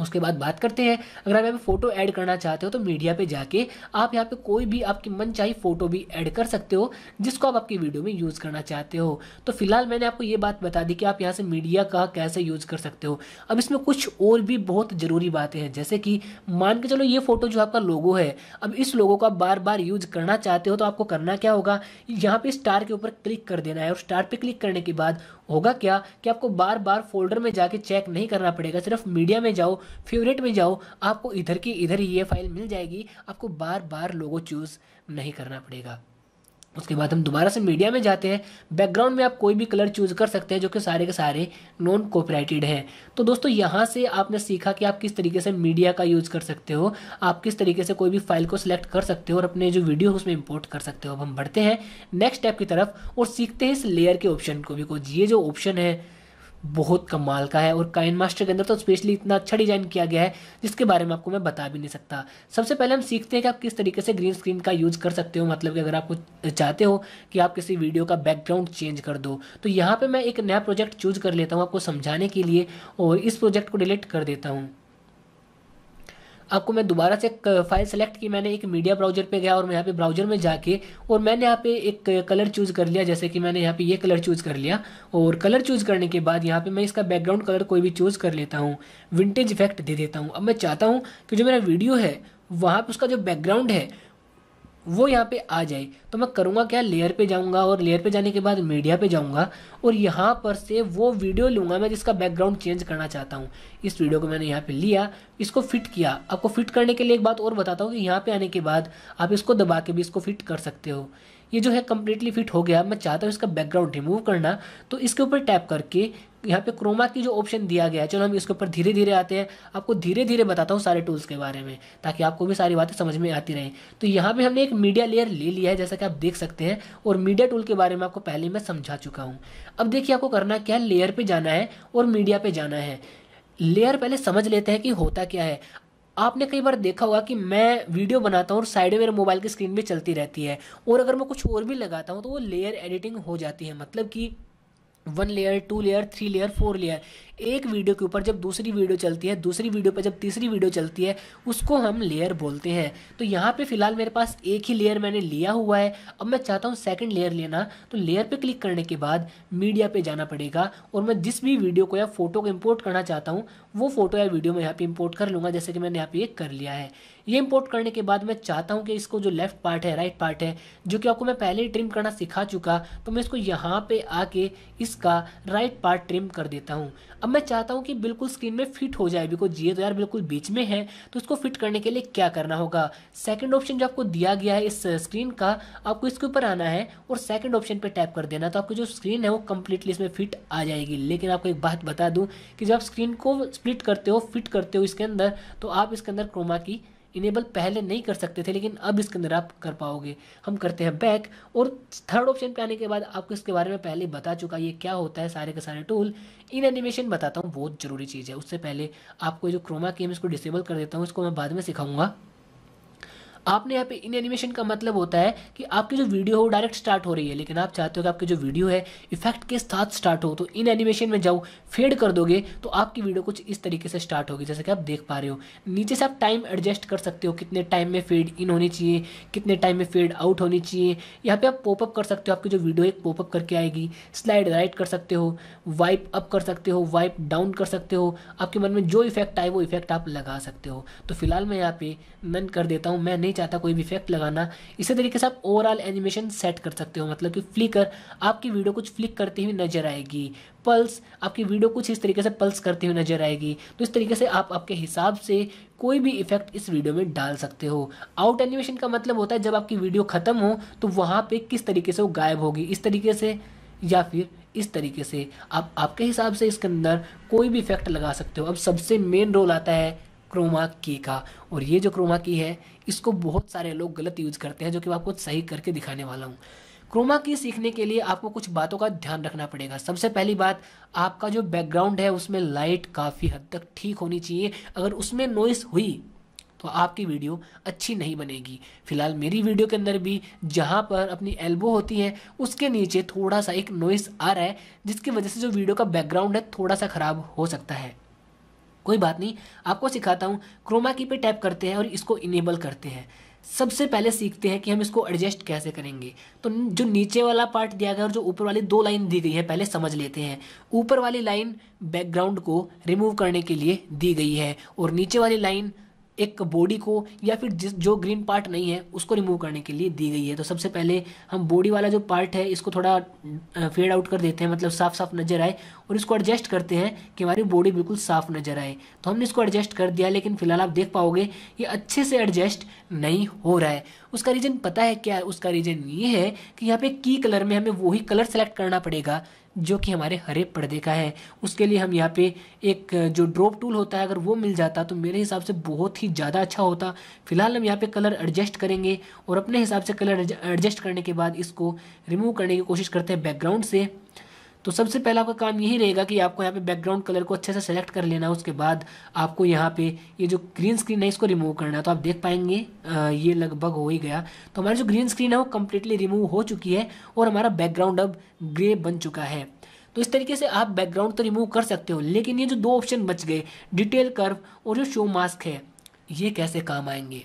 उसके बाद बात करते हैं, अगर आप यहाँ पे फोटो ऐड करना चाहते हो तो मीडिया पे जाके आप यहाँ पे कोई भी आपकी मनचाही फोटो भी ऐड कर सकते हो जिसको आप आपकी वीडियो में यूज़ करना चाहते हो। तो फिलहाल मैंने आपको ये बात बता दी कि आप यहाँ से मीडिया का कैसे यूज़ कर सकते हो। अब इसमें कुछ और भी बहुत ज़रूरी बातें हैं, जैसे कि मान के चलो ये फोटो जो आपका लोगो है, अब इस लोगो का बार बार यूज़ करना चाहते हो तो आपको करना क्या होगा, यहाँ पर स्टार के ऊपर क्लिक कर देना है। और स्टार पर क्लिक करने के बाद होगा क्या कि आपको बार बार फोल्डर में जाके चेक नहीं करना पड़ेगा, सिर्फ मीडिया में जाओ, फेवरेट में जाओ, आपको इधर की इधर ही ये फाइल मिल जाएगी, आपको बार बार लोगो चूज़ नहीं करना पड़ेगा। उसके बाद हम दोबारा से मीडिया में जाते हैं, बैकग्राउंड में आप कोई भी कलर चूज़ कर सकते हैं जो कि सारे के सारे नॉन कॉपीराइटेड हैं। तो दोस्तों यहाँ से आपने सीखा कि आप किस तरीके से मीडिया का यूज़ कर सकते हो, आप किस तरीके से कोई भी फाइल को सिलेक्ट कर सकते हो और अपने जो वीडियो उसमें इंपोर्ट कर सकते हो। अब हम बढ़ते हैं नेक्स्ट स्टेप की तरफ और सीखते हैं इस लेयर के ऑप्शन को भी, कुछ ये जो ऑप्शन है बहुत कमाल का है और काइनमास्टर के अंदर तो स्पेशली इतना अच्छा डिज़ाइन किया गया है जिसके बारे में आपको मैं बता भी नहीं सकता। सबसे पहले हम सीखते हैं कि आप किस तरीके से ग्रीन स्क्रीन का यूज़ कर सकते हो, मतलब कि अगर आप कुछ चाहते हो कि आप किसी वीडियो का बैकग्राउंड चेंज कर दो। तो यहाँ पे मैं एक नया प्रोजेक्ट चूज़ कर लेता हूँ आपको समझाने के लिए और इस प्रोजेक्ट को डिलीट कर देता हूँ। आपको मैं दोबारा से फाइल सेलेक्ट की, मैंने एक मीडिया ब्राउज़र पे गया और मैं यहाँ पे ब्राउज़र में जाके और मैंने यहाँ पे एक कलर चूज़ कर लिया, जैसे कि मैंने यहाँ पे ये कलर चूज़ कर लिया। और कलर चूज़ करने के बाद यहाँ पे मैं इसका बैकग्राउंड कलर कोई भी चूज़ कर लेता हूँ, विंटेज इफेक्ट दे देता हूँ। अब मैं चाहता हूँ कि जो मेरा वीडियो है वहाँ पर उसका जो बैकग्राउंड है वो यहाँ पे आ जाए। तो मैं करूँगा क्या, लेयर पे जाऊँगा और लेयर पे जाने के बाद मीडिया पे जाऊँगा और यहाँ पर से वो वीडियो लूँगा मैं जिसका बैकग्राउंड चेंज करना चाहता हूँ। इस वीडियो को मैंने यहाँ पे लिया, इसको फिट किया। आपको फिट करने के लिए एक बात और बताता हूँ कि यहाँ पे आने के बाद आप इसको दबा के भी इसको फिट कर सकते हो। ये जो है कम्प्लीटली फिट हो गया। मैं चाहता हूँ इसका बैकग्राउंड रिमूव करना, तो इसके ऊपर टैप करके यहाँ पे क्रोमा की जो ऑप्शन दिया गया है, चलो हम इसके ऊपर धीरे धीरे आते हैं। आपको धीरे धीरे बताता हूँ सारे टूल्स के बारे में ताकि आपको भी सारी बातें समझ में आती रहें। तो यहाँ पे हमने एक मीडिया लेयर ले लिया है जैसा कि आप देख सकते हैं और मीडिया टूल के बारे में आपको पहले मैं समझा चुका हूँ। अब देखिए आपको करना क्या है, लेयर पर जाना है और मीडिया पर जाना है। लेयर पहले समझ लेते हैं कि होता क्या है। आपने कई बार देखा होगा कि मैं वीडियो बनाता हूँ और साइड में मेरे मोबाइल की स्क्रीन भी चलती रहती है और अगर मैं कुछ और भी लगाता हूँ तो वो लेयर एडिटिंग हो जाती है, मतलब कि one layer, two layer, three layer, four layer. एक वीडियो के ऊपर जब दूसरी वीडियो चलती है, दूसरी वीडियो पर जब तीसरी वीडियो चलती है, उसको हम लेयर बोलते हैं। तो यहाँ पे फिलहाल मेरे पास एक ही लेयर मैंने लिया हुआ है। अब मैं चाहता हूँ सेकंड लेयर लेना, तो लेयर पे क्लिक करने के बाद मीडिया पे जाना पड़ेगा और मैं जिस भी वीडियो को या फोटो को इम्पोर्ट करना चाहता हूँ वो फोटो या वीडियो मैं यहाँ पर इम्पोर्ट कर लूँगा, जैसे कि मैंने यहाँ पर ये कर लिया है। ये इम्पोर्ट करने के बाद मैं चाहता हूँ कि इसको जो लेफ्ट पार्ट है, राइट पार्ट है, जो कि आपको मैं पहले ही ट्रिम करना सिखा चुका, तो मैं इसको यहाँ पर आके इसका राइट पार्ट ट्रिम कर देता हूँ। अब मैं चाहता हूँ कि बिल्कुल स्क्रीन में फिट हो जाए, बिकॉज ये तो यार बिल्कुल बीच में है। तो इसको फिट करने के लिए क्या करना होगा, सेकंड ऑप्शन जो आपको दिया गया है इस स्क्रीन का, आपको इसके ऊपर आना है और सेकंड ऑप्शन पे टैप कर देना, तो आपकी जो स्क्रीन है वो कम्प्लीटली इसमें फिट आ जाएगी। लेकिन आपको एक बात बता दूँ कि जब आप स्क्रीन को स्प्लिट करते हो, फिट करते हो इसके अंदर, तो आप इसके अंदर क्रोमा की इनेबल पहले नहीं कर सकते थे, लेकिन अब इसके अंदर आप कर पाओगे। हम करते हैं बैक और थर्ड ऑप्शन पे आने के बाद आपको इसके बारे में पहले बता चुका ये क्या होता है, सारे के सारे टूल। इन एनिमेशन बताता हूँ, बहुत ज़रूरी चीज़ है। उससे पहले आपको जो क्रोमा की है इसको डिसेबल कर देता हूँ, इसको मैं बाद में सिखाऊंगा। आपने यहाँ पे इन एनिमेशन का मतलब होता है कि आपकी जो वीडियो हो डायरेक्ट स्टार्ट हो रही है, लेकिन आप चाहते हो कि आपकी जो वीडियो है इफेक्ट के साथ स्टार्ट हो, तो इन एनिमेशन में जाओ, फेड कर दोगे तो आपकी वीडियो कुछ इस तरीके से स्टार्ट होगी जैसे कि आप देख पा रहे हो। नीचे से आप टाइम एडजस्ट कर सकते हो, कितने टाइम में फेड इन होनी चाहिए, कितने टाइम में फेड आउट होनी चाहिए। यहाँ पर आप पॉपअप कर सकते हो, आपकी जो वीडियो एक पॉपअप करके आएगी। स्लाइड राइट कर सकते हो, वाइप अप कर सकते हो, वाइप डाउन कर सकते हो, आपके मन में जो इफेक्ट आए वो इफेक्ट आप लगा सकते हो। तो फिलहाल मैं यहाँ पे नन कर देता हूँ, मैं चाहता कोई भी इफेक्ट लगाना। इसी तरीके से आप ओवरऑल एनिमेशन सेट कर सकते हो, मतलब कि फ्लिकर, आपकी वीडियो कुछ फ्लिक करती हुई नजर आएगी। पल्स, आपकी वीडियो कुछ इस तरीके से पल्स करती हुई नजर आएगी। तो इस तरीके से आप आपके हिसाब से कोई भी इफेक्ट इस वीडियो में डाल सकते हो। आउट एनिमेशन का मतलब होता है जब आपकी वीडियो खत्म हो तो वहां पर किस तरीके से वो गायब होगी, इस तरीके से या फिर इस तरीके से। आप आपके हिसाब से इसके अंदर कोई भी इफेक्ट लगा सकते हो। अब सबसे मेन रोल आता है क्रोमा की का, और ये जो क्रोमा की है इसको बहुत सारे लोग गलत यूज़ करते हैं, जो कि मैं आपको सही करके दिखाने वाला हूँ। क्रोमा की सीखने के लिए आपको कुछ बातों का ध्यान रखना पड़ेगा। सबसे पहली बात, आपका जो बैकग्राउंड है उसमें लाइट काफ़ी हद तक ठीक होनी चाहिए। अगर उसमें नॉइस हुई तो आपकी वीडियो अच्छी नहीं बनेगी। फिलहाल मेरी वीडियो के अंदर भी जहाँ पर अपनी एल्बो होती है उसके नीचे थोड़ा सा एक नॉइस आ रहा है, जिसकी वजह से जो वीडियो का बैकग्राउंड है थोड़ा सा ख़राब हो सकता है। कोई बात नहीं, आपको सिखाता हूँ। क्रोमा की पे टैप करते हैं और इसको इनेबल करते हैं। सबसे पहले सीखते हैं कि हम इसको एडजस्ट कैसे करेंगे। तो जो नीचे वाला पार्ट दिया गया और जो ऊपर वाली दो लाइन दी गई है पहले समझ लेते हैं। ऊपर वाली लाइन बैकग्राउंड को रिमूव करने के लिए दी गई है और नीचे वाली लाइन एक बॉडी को या फिर जिस जो ग्रीन पार्ट नहीं है उसको रिमूव करने के लिए दी गई है। तो सबसे पहले हम बॉडी वाला जो पार्ट है इसको थोड़ा फेड आउट कर देते हैं, मतलब साफ साफ नज़र आए, और इसको एडजस्ट करते हैं कि हमारी बॉडी बिल्कुल साफ नज़र आए। तो हमने इसको एडजस्ट कर दिया, लेकिन फिलहाल आप देख पाओगे ये अच्छे से एडजस्ट नहीं हो रहा है। उसका रीज़न पता है क्या है? उसका रीज़न ये है कि यहाँ पर की कलर में हमें वही कलर सेलेक्ट करना पड़ेगा जो कि हमारे हरे पर्दे का है। उसके लिए हम यहाँ पे एक जो ड्रॉप टूल होता है अगर वो मिल जाता तो मेरे हिसाब से बहुत ही ज़्यादा अच्छा होता। फिलहाल हम यहाँ पे कलर एडजस्ट करेंगे और अपने हिसाब से कलर एडजस्ट करने के बाद इसको रिमूव करने की कोशिश करते हैं बैकग्राउंड से। तो सबसे पहला आपका काम यही रहेगा कि आपको यहाँ पे बैकग्राउंड कलर को अच्छे से सेलेक्ट कर लेना। उसके बाद आपको यहाँ पे ये जो ग्रीन स्क्रीन है इसको रिमूव करना है। तो आप देख पाएंगे ये लगभग हो ही गया। तो हमारी जो ग्रीन स्क्रीन है वो कम्प्लीटली रिमूव हो चुकी है और हमारा बैकग्राउंड अब ग्रे बन चुका है। तो इस तरीके से आप बैकग्राउंड तो रिमूव कर सकते हो, लेकिन ये जो दो ऑप्शन बच गए, डिटेल कर्व और जो शो मास्क है, ये कैसे काम आएंगे?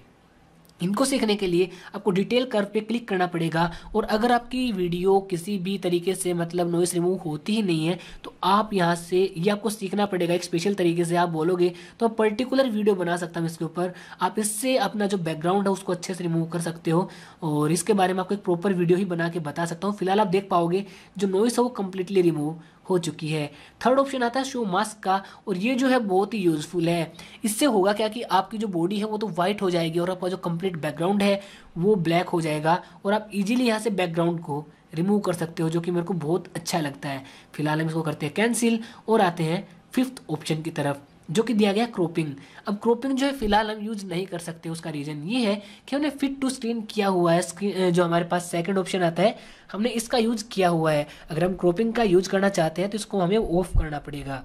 इनको सीखने के लिए आपको डिटेल कर्व पे क्लिक करना पड़ेगा। और अगर आपकी वीडियो किसी भी तरीके से मतलब नॉइस रिमूव होती ही नहीं है तो आप यहाँ से ये आपको सीखना पड़ेगा। एक स्पेशल तरीके से आप बोलोगे तो आप पर्टिकुलर वीडियो बना सकता हूँ इसके ऊपर। आप इससे अपना जो बैकग्राउंड है उसको अच्छे से रिमूव कर सकते हो और इसके बारे में आपको एक प्रॉपर वीडियो ही बना के बता सकता हूँ। फिलहाल आप देख पाओगे जो नॉइस है वो कम्प्लीटली रिमूव हो चुकी है। थर्ड ऑप्शन आता है शो मास्क का, और ये जो है बहुत ही यूज़फुल है। इससे होगा क्या कि आपकी जो बॉडी है वो तो वाइट हो जाएगी और आपका जो कंप्लीट बैकग्राउंड है वो ब्लैक हो जाएगा और आप इजीली यहाँ से बैकग्राउंड को रिमूव कर सकते हो, जो कि मेरे को बहुत अच्छा लगता है। फिलहाल हम इसको करते हैं कैंसिल और आते हैं फिफ्थ ऑप्शन की तरफ, जो कि दिया गया क्रॉपिंग। अब क्रॉपिंग जो है फिलहाल हम यूज़ नहीं कर सकते। उसका रीज़न ये है कि हमने फिट टू स्क्रीन किया हुआ है। स्क्रीन जो हमारे पास सेकंड ऑप्शन आता है हमने इसका यूज़ किया हुआ है। अगर हम क्रॉपिंग का यूज़ करना चाहते हैं तो इसको हमें ऑफ करना पड़ेगा।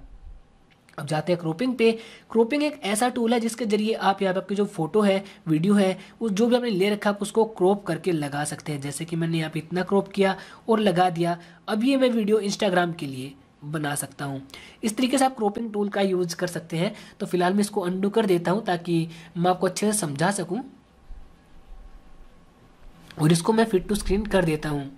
अब जाते हैं क्रॉपिंग पे। क्रॉपिंग एक ऐसा टूल है जिसके जरिए आप यहाँ पर आपकी जो फोटो है, वीडियो है, उस जो भी आपने ले रखा आप उसको क्रॉप करके लगा सकते हैं। जैसे कि मैंने यहाँ पर इतना क्रॉप किया और लगा दिया। अब ये मैं वीडियो इंस्टाग्राम के लिए बना सकता हूँ। इस तरीके से आप क्रॉपिंग टूल का यूज़ कर सकते हैं। तो फिलहाल मैं इसको अंडू कर देता हूँ ताकि मैं आपको अच्छे से समझा सकूँ, और इसको मैं फिट टू स्क्रीन कर देता हूँ।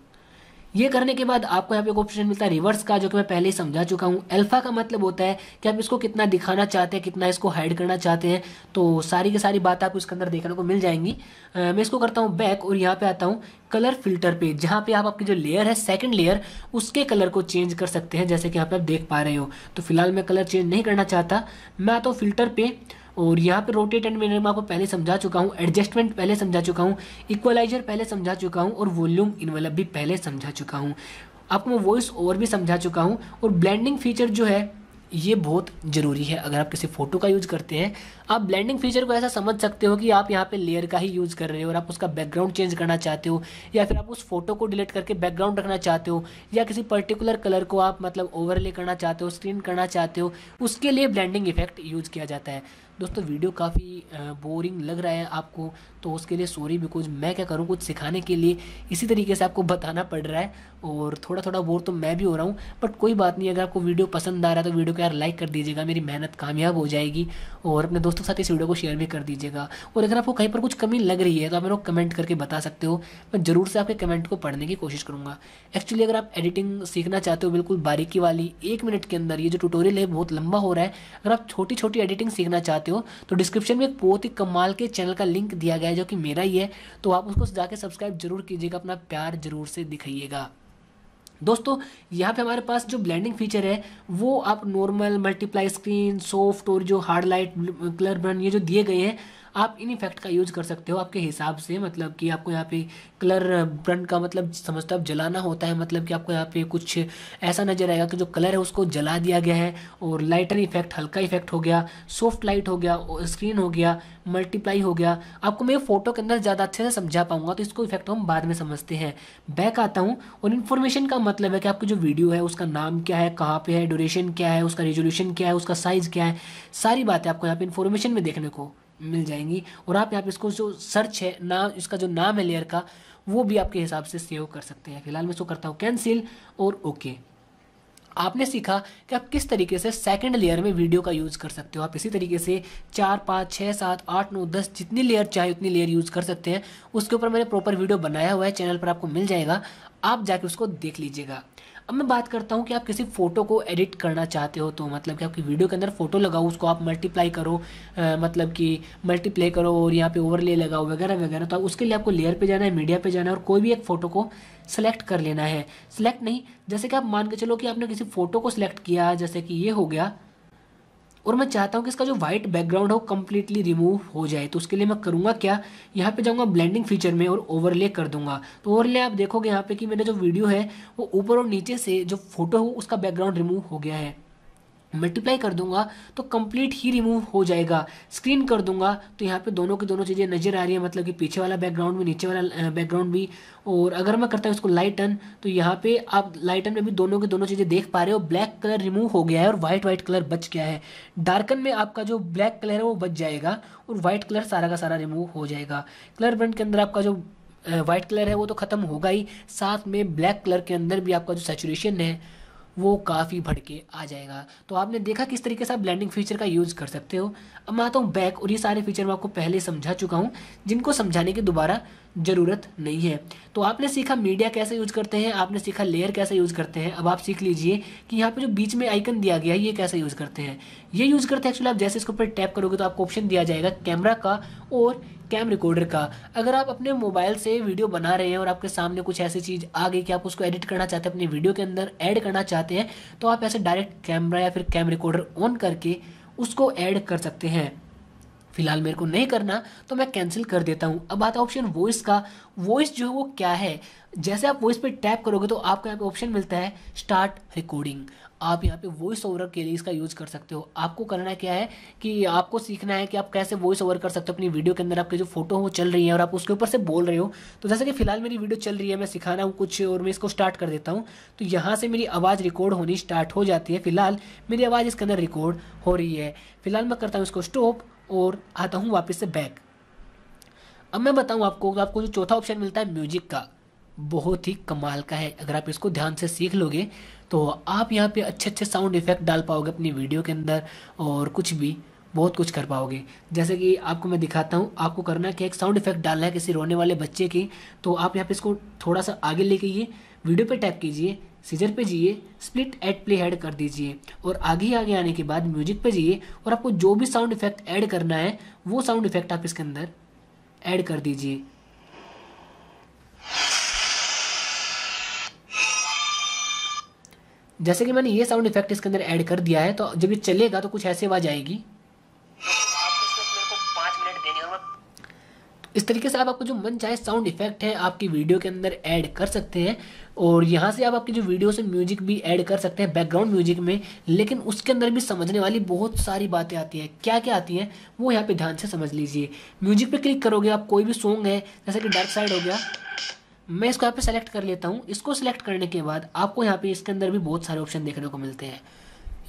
ये करने के बाद आपको यहाँ पे एक ऑप्शन मिलता है रिवर्स का, जो कि मैं पहले ही समझा चुका हूँ। अल्फ़ा का मतलब होता है कि आप इसको कितना दिखाना चाहते हैं, कितना इसको हाइड करना चाहते हैं। तो सारी की सारी बात आपको इसके अंदर देखने को मिल जाएंगी। आ, मैं इसको करता हूँ बैक और यहाँ पे आता हूँ कलर फिल्टर पे, जहाँ पे आप आपकी जो लेयर है सेकंड लेयर उसके कलर को चेंज कर सकते हैं, जैसे कि यहाँ पे आप देख पा रहे हो। तो फिलहाल मैं कलर चेंज नहीं करना चाहता। मैं आता हूँ फिल्टर पे और यहाँ पे रोटेट एंड मिरर मैं आपको पहले समझा चुका हूँ, एडजस्टमेंट पहले समझा चुका हूँ, इक्वलाइजर पहले समझा चुका हूँ और वॉल्यूम इनवेलप भी पहले समझा चुका हूँ। आपको मैं वॉइस ओवर भी समझा चुका हूँ। और ब्लेंडिंग फीचर जो है ये बहुत ज़रूरी है। अगर आप किसी फ़ोटो का यूज़ करते हैं, आप ब्लेंडिंग फीचर को ऐसा समझ सकते हो कि आप यहाँ पे लेयर का ही यूज़ कर रहे हो और आप उसका बैकग्राउंड चेंज करना चाहते हो, या फिर आप उस फोटो को डिलीट करके बैकग्राउंड रखना चाहते हो, या किसी पर्टिकुलर कलर को आप मतलब ओवरले करना चाहते हो, स्क्रीन करना चाहते हो। उसके लिए ब्लेंडिंग इफेक्ट यूज़ किया जाता है। दोस्तों वीडियो काफ़ी बोरिंग लग रहा है आपको, तो उसके लिए सॉरी, बिकॉज मैं क्या करूँ, कुछ सिखाने के लिए इसी तरीके से आपको बताना पड़ रहा है और थोड़ा थोड़ा बोर तो मैं भी हो रहा हूँ, बट कोई बात नहीं। अगर आपको वीडियो पसंद आ रहा है तो वीडियो को यार लाइक कर दीजिएगा, मेरी मेहनत कामयाब हो जाएगी, और अपने दोस्तों के साथ इस वीडियो को शेयर भी कर दीजिएगा। और अगर आपको कहीं पर कुछ कमी लग रही है तो आप मेरे को कमेंट करके बता सकते हो, मैं ज़रूर से आपके कमेंट को पढ़ने की कोशिश करूँगा। एक्चुअली अगर आप एडिटिंग सीखना चाहते हो बिल्कुल बारीकी वाली एक मिनट के अंदर, ये जो ट्यूटोरियल है बहुत लंबा हो रहा है, अगर आप छोटी छोटी एडिटिंग सीखना चाहते हो तो डिस्क्रिप्शन में एक बहुत ही कमाल के चैनल का लिंक दिया गया है, जो कि मेरा ही है। तो आप उसको जाके सब्सक्राइब जरूर कीजिएगा, अपना प्यार जरूर से दिखाइएगा। दोस्तों यहाँ पे हमारे पास जो ब्लेंडिंग फीचर है वो आप नॉर्मल, मल्टीप्लाई स्क्रीन, सॉफ्ट और जो हार्ड लाइट, कलर ब्रन, ये जो दिए गए हैं आप इन इफेक्ट का यूज़ कर सकते हो आपके हिसाब से। मतलब कि आपको यहाँ पे कलर ब्रन का मतलब समझते हो आप जलाना होता है, मतलब कि आपको यहाँ पे कुछ ऐसा नजर आएगा कि जो कलर है उसको जला दिया गया है। और लाइटर इफेक्ट, हल्का इफेक्ट हो गया, सॉफ्ट लाइट हो गया, स्क्रीन हो गया, मल्टीप्लाई हो गया। आपको मैं फोटो के अंदर ज़्यादा अच्छे से समझा पाऊंगा, तो इसको इफेक्ट हम बाद में समझते हैं। बैक आता हूँ और इन्फॉर्मेशन का मतलब है कि आपकी जो वीडियो है उसका नाम क्या है, कहाँ पर है, ड्यूरेशन क्या है, उसका रेजोल्यूशन क्या है, उसका साइज़ क्या है, सारी बातें आपको यहाँ पर इन्फॉर्मेशन में देखने को मिल जाएंगी। और आप यहाँ पे इसको जो सर्च है ना, इसका जो नाम है लेयर का, वो भी आपके हिसाब से सेव कर सकते हैं। फिलहाल मैं इसको करता हूँ कैंसिल और ओके। आपने सीखा कि आप किस तरीके से सेकंड लेयर में वीडियो का यूज़ कर सकते हो। आप इसी तरीके से चार पाँच छः सात आठ नौ दस जितनी लेयर चाहे उतनी लेयर यूज़ कर सकते हैं। उसके ऊपर मैंने प्रॉपर वीडियो बनाया हुआ है, चैनल पर आपको मिल जाएगा, आप जाके उसको देख लीजिएगा। अब मैं बात करता हूँ कि आप किसी फ़ोटो को एडिट करना चाहते हो, तो मतलब कि आपकी वीडियो के अंदर फ़ोटो लगाओ, उसको आप मल्टीप्लाई करो, आ, मतलब कि मल्टीप्लाई करो और यहाँ पे ओवरले लगाओ वगैरह वगैरह। तो उसके लिए आपको लेयर पे जाना है, मीडिया पे जाना है और कोई भी एक फ़ोटो को सिलेक्ट कर लेना है। सिलेक्ट नहीं, जैसे कि आप मान के चलो कि आपने किसी फ़ोटो को सिलेक्ट किया, जैसे कि ये हो गया, और मैं चाहता हूँ कि इसका जो वाइट बैकग्राउंड हो कंप्लीटली रिमूव हो जाए। तो उसके लिए मैं करूँगा क्या, यहाँ पे जाऊँगा ब्लेंडिंग फीचर में और ओवरले कर दूँगा। तो ओवरले आप देखोगे यहाँ पे कि मेरा जो वीडियो है वो ऊपर और नीचे से जो फोटो हो उसका बैकग्राउंड रिमूव हो गया है। मल्टीप्लाई कर दूंगा तो कंप्लीट ही रिमूव हो जाएगा। स्क्रीन कर दूंगा तो यहाँ पे दोनों की दोनों चीज़ें नज़र आ रही है, मतलब कि पीछे वाला बैकग्राउंड भी नीचे वाला बैकग्राउंड भी। और अगर मैं करता हूँ इसको लाइट ऑन, तो यहाँ पे आप लाइट ऑन में भी दोनों की दोनों चीज़ें देख पा रहे हो। ब्लैक कलर रिमूव हो गया है और वाइट वाइट कलर बच गया है। डार्कन में आपका जो ब्लैक कलर है वो बच जाएगा और वाइट कलर सारा का सारा रिमूव हो जाएगा। कलर ब्रंट के अंदर आपका जो वाइट कलर है वो तो ख़त्म होगा ही, साथ में ब्लैक कलर के अंदर भी आपका जो सैचुरेशन है वो काफ़ी भड़के आ जाएगा। तो आपने देखा किस तरीके से आप ब्लेंडिंग फीचर का यूज़ कर सकते हो। अब मैं आता हूँ बैक, और ये सारे फीचर मैं आपको पहले समझा चुका हूँ, जिनको समझाने की दोबारा ज़रूरत नहीं है। तो आपने सीखा मीडिया कैसे यूज़ करते हैं, आपने सीखा लेयर कैसे यूज़ करते हैं। अब आप सीख लीजिए कि यहाँ पे जो बीच में आइकन दिया गया है ये कैसे यूज़ करते हैं। ये यूज़ करते हैं एक्चुअली, आप जैसे इसके ऊपर टैप करोगे तो आपको ऑप्शन दिया जाएगा कैमरा का और कैम रिकॉर्डर का। अगर आप अपने मोबाइल से वीडियो बना रहे हैं और आपके सामने कुछ ऐसी चीज़ आ गई कि आप उसको एडिट करना चाहते हैं, अपनी वीडियो के अंदर ऐड करना चाहते हैं, तो आप ऐसे डायरेक्ट कैमरा या फिर कैम रिकॉर्डर ऑन करके उसको ऐड कर सकते हैं। फिलहाल मेरे को नहीं करना तो मैं कैंसिल कर देता हूँ। अब आता है ऑप्शन वॉइस का। वॉइस जो है वो क्या है, जैसे आप वॉइस पे टैप करोगे तो आपको यहाँ पे ऑप्शन मिलता है स्टार्ट रिकॉर्डिंग। आप यहाँ पे वॉइस ओवर के लिए इसका यूज़ कर सकते हो। आपको करना क्या है कि आपको सीखना है कि आप कैसे वॉइस ओवर कर सकते हो अपनी वीडियो के अंदर। आपके जो फोटो हो चल रही है और आप उसके ऊपर से बोल रहे हो, तो जैसे कि फिलहाल मेरी वीडियो चल रही है, मैं सिखा रहा हूँ कुछ और मैं इसको स्टार्ट कर देता हूँ, तो यहाँ से मेरी आवाज़ रिकॉर्ड होनी स्टार्ट हो जाती है। फिलहाल मेरी आवाज़ इसके अंदर रिकॉर्ड हो रही है। फिलहाल मैं करता हूँ इसको स्टॉप और आता हूँ वापस से बैक। अब मैं बताऊँ आपको, आपको जो चौथा ऑप्शन मिलता है म्यूजिक का, बहुत ही कमाल का है। अगर आप इसको ध्यान से सीख लोगे तो आप यहाँ पे अच्छे अच्छे साउंड इफेक्ट डाल पाओगे अपनी वीडियो के अंदर और कुछ भी बहुत कुछ कर पाओगे। जैसे कि आपको मैं दिखाता हूँ, आपको करना क्या, एक साउंड इफेक्ट डालना है किसी रोने वाले बच्चे की, तो आप यहाँ पे इसको थोड़ा सा आगे ले जाइए, वीडियो पे टैप कीजिए, सीजर पे जाइए, स्प्लिट एट प्ले हेड कर दीजिए और आगे आगे आने के बाद म्यूजिक पे जाइए और आपको जो भी साउंड इफेक्ट ऐड करना है वो साउंड इफेक्ट आप इसके अंदर ऐड कर दीजिए। जैसे कि मैंने ये साउंड इफेक्ट इसके अंदर ऐड कर दिया है, तो जब ये चलेगा तो कुछ ऐसे आवाज आएगी। तो इस तरीके से आप आपको जो मन चाहे साउंड इफेक्ट है आपकी वीडियो के अंदर ऐड कर सकते हैं और यहाँ से आप आपकी जो वीडियो से म्यूजिक भी ऐड कर सकते हैं बैकग्राउंड म्यूजिक में। लेकिन उसके अंदर भी समझने वाली बहुत सारी बातें आती हैं, क्या क्या आती हैं वो यहाँ पे ध्यान से समझ लीजिए। म्यूजिक पे क्लिक करोगे आप, कोई भी सॉन्ग है, जैसे कि डार्क साइड हो गया, मैं इसको यहाँ पे सेलेक्ट कर लेता हूँ। इसको सेलेक्ट करने के बाद आपको यहाँ पे इसके अंदर भी बहुत सारे ऑप्शन देखने को मिलते हैं।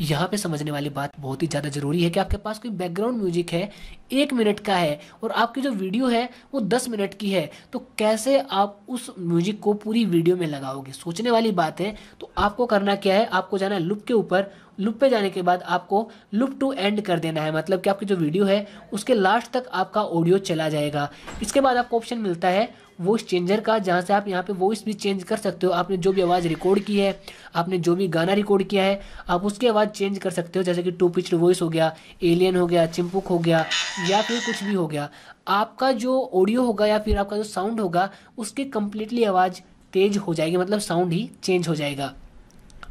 यहाँ पे समझने वाली बात बहुत ही ज़्यादा ज़रूरी है कि आपके पास कोई बैकग्राउंड म्यूजिक है, एक मिनट का है और आपकी जो वीडियो है वो दस मिनट की है, तो कैसे आप उस म्यूजिक को पूरी वीडियो में लगाओगे, सोचने वाली बात है। तो आपको करना क्या है, आपको जाना है लूप के ऊपर, लूप पे जाने के बाद आपको लूप टू एंड कर देना है, मतलब कि आपकी जो वीडियो है उसके लास्ट तक आपका ऑडियो चला जाएगा। इसके बाद आपको ऑप्शन मिलता है वॉइस चेंजर का, जहाँ से आप यहाँ पे वॉइस भी चेंज कर सकते हो। आपने जो भी आवाज़ रिकॉर्ड की है, आपने जो भी गाना रिकॉर्ड किया है, आप उसकी आवाज़ चेंज कर सकते हो, जैसे कि टू पिच्ड वॉइस हो गया, एलियन हो गया, चिंपुक हो गया या फिर कुछ भी हो गया। आपका जो ऑडियो होगा या फिर आपका जो साउंड होगा उसकी कंप्लीटली आवाज़ तेज हो जाएगी, मतलब साउंड ही चेंज हो जाएगा।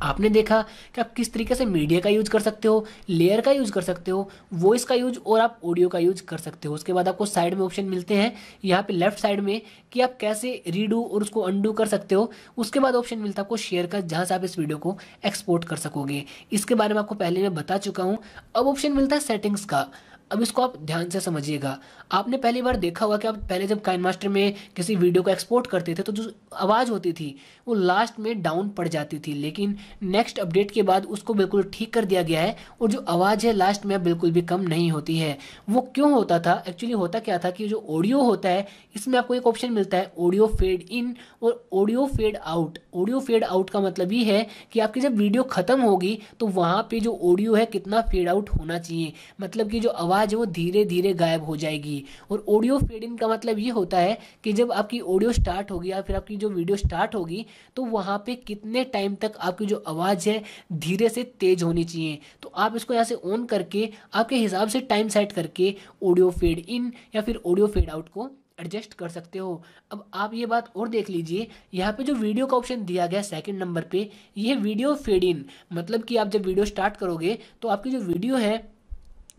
आपने देखा कि आप किस तरीके से मीडिया का यूज़ कर सकते हो, लेयर का यूज़ कर सकते हो, वॉइस का यूज़ और आप ऑडियो का यूज़ कर सकते हो। उसके बाद आपको साइड में ऑप्शन मिलते हैं यहाँ पे लेफ्ट साइड में कि आप कैसे रीडू और उसको अंडू कर सकते हो। उसके बाद ऑप्शन मिलता है आपको शेयर का, जहाँ से आप इस वीडियो को एक्सपोर्ट कर सकोगे। इसके बारे में आपको पहले मैं बता चुका हूँ। अब ऑप्शन मिलता है सेटिंग्स का। अब इसको आप ध्यान से समझिएगा। आपने पहली बार देखा होगा कि आप पहले जब काइनमास्टर में किसी वीडियो को एक्सपोर्ट करते थे तो जो आवाज़ होती थी वो लास्ट में डाउन पड़ जाती थी, लेकिन नेक्स्ट अपडेट के बाद उसको बिल्कुल ठीक कर दिया गया है और जो आवाज़ है लास्ट में बिल्कुल भी कम नहीं होती है। वो क्यों होता था? एक्चुअली होता क्या था कि जो ऑडियो होता है इसमें आपको एक ऑप्शन मिलता है ऑडियो फेड इन और audio fade out. Audio fade out का मतलब ये है कि आपकी जब वीडियो ख़त्म होगी तो वहाँ पर जो ऑडियो है कितना फेड आउट होना चाहिए, मतलब कि जो आवाज़ है वो धीरे धीरे गायब हो जाएगी। और ऑडियो फेड इन का मतलब ये होता है कि जब आपकी ऑडियो स्टार्ट होगी या फिर आपकी जो वीडियो स्टार्ट होगी तो वहाँ पे कितने टाइम तक आपकी जो आवाज़ है धीरे से तेज होनी चाहिए। तो आप इसको यहाँ से ऑन करके आपके हिसाब से टाइम सेट करके ऑडियो फेड इन या फिर ऑडियो फेड आउट को एडजस्ट कर सकते हो। अब आप ये बात और देख लीजिए, यहाँ पे जो वीडियो का ऑप्शन दिया गया सेकंड नंबर पे, ये वीडियो फेड इन, मतलब कि आप जब वीडियो स्टार्ट करोगे तो आपकी जो वीडियो है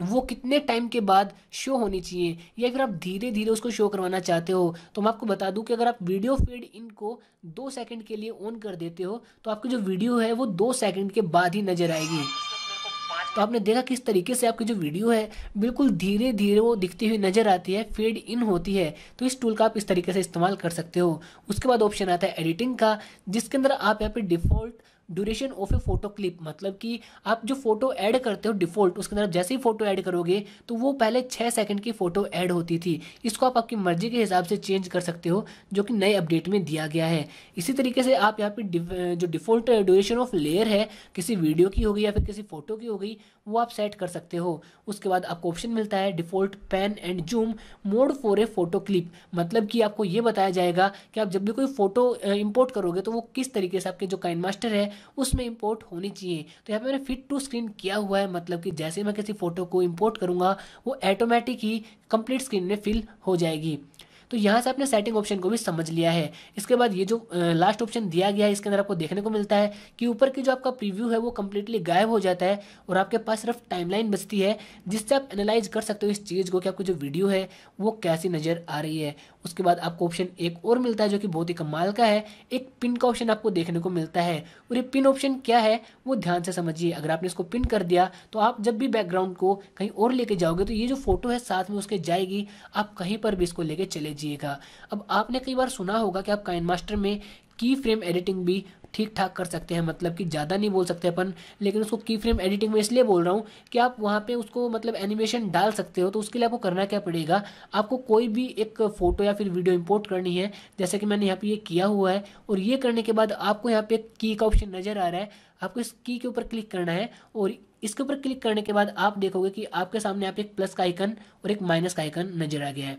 वो कितने टाइम के बाद शो होनी चाहिए या फिर आप धीरे धीरे उसको शो करवाना चाहते हो। तो मैं आपको बता दूं कि अगर आप वीडियो फेड इन को दो सेकंड के लिए ऑन कर देते हो तो आपकी जो वीडियो है वो दो सेकंड के बाद ही नज़र आएगी। तो आपने देखा किस तरीके से आपकी जो वीडियो है बिल्कुल धीरे धीरे वो दिखती हुई नज़र आती है, फेड इन होती है। तो इस टूल का आप इस तरीके से इस्तेमाल कर सकते हो। उसके बाद ऑप्शन आता है एडिटिंग का, जिसके अंदर आप यहाँ पर default duration of a photo clip, मतलब कि आप जो फोटो ऐड करते हो डिफ़ॉल्ट उसके अंदर जैसे ही फोटो ऐड करोगे तो वो पहले छः सेकंड की फ़ोटो ऐड होती थी। इसको आप आपकी मर्जी के हिसाब से चेंज कर सकते हो जो कि नए अपडेट में दिया गया है। इसी तरीके से आप यहाँ पे जो डिफ़ॉल्ट ड्यूरेशन ऑफ लेयर है किसी वीडियो की होगी या फिर किसी फोटो की होगी वो आप सेट कर सकते हो। उसके बाद आपको ऑप्शन मिलता है default pan and zoom mode for a photo clip, मतलब कि आपको ये बताया जाएगा कि आप जब भी कोई फोटो इम्पोर्ट करोगे तो वो किस तरीके से आपके जो काइनमास्टर है उसमें इंपोर्ट होनी चाहिए। तो यहाँ पे मैंने फिट टू स्क्रीन किया हुआ है, मतलब कि जैसे मैं किसी फोटो को इंपोर्ट करूंगा वो ऑटोमेटिक ही कंप्लीट स्क्रीन में फिल हो जाएगी। तो यहाँ से आपने सेटिंग ऑप्शन को भी समझ लिया है। इसके बाद ये जो लास्ट ऑप्शन दिया गया है इसके अंदर आपको देखने को मिलता है कि ऊपर की जो आपका प्रीव्यू है वो कम्प्लीटली गायब हो जाता है और आपके पास सिर्फ टाइमलाइन बचती है जिससे आप एनालाइज कर सकते हो इस चीज़ को कि आपकी जो वीडियो है वो कैसी नज़र आ रही है। उसके बाद आपको ऑप्शन एक और मिलता है जो कि बहुत ही कमाल का है, एक पिन का ऑप्शन आपको देखने को मिलता है। और ये पिन ऑप्शन क्या है वो ध्यान से समझिए। अगर आपने इसको पिन कर दिया तो आप जब भी बैकग्राउंड को कहीं और लेके जाओगे तो ये जो फोटो है साथ में उसके जाएगी, आप कहीं पर भी इसको लेके चले जाइएगा। अब आपने कई बार सुना होगा कि आप काइनमास्टर में की फ्रेम एडिटिंग भी ठीक ठाक कर सकते हैं, मतलब कि ज़्यादा नहीं बोल सकते अपन, लेकिन उसको की फ्रेम एडिटिंग में इसलिए बोल रहा हूँ कि आप वहाँ पे उसको मतलब एनिमेशन डाल सकते हो। तो उसके लिए आपको करना क्या पड़ेगा, आपको कोई भी एक फ़ोटो या फिर वीडियो इंपोर्ट करनी है, जैसे कि मैंने यहाँ पे ये किया हुआ है। और ये करने के बाद आपको यहाँ पे की का ऑप्शन नज़र आ रहा है, आपको इस की के ऊपर क्लिक करना है और इसके ऊपर क्लिक करने के बाद आप देखोगे कि आपके सामने यहाँ पे एक प्लस का आइकन और एक माइनस का आइकन नज़र आ गया है।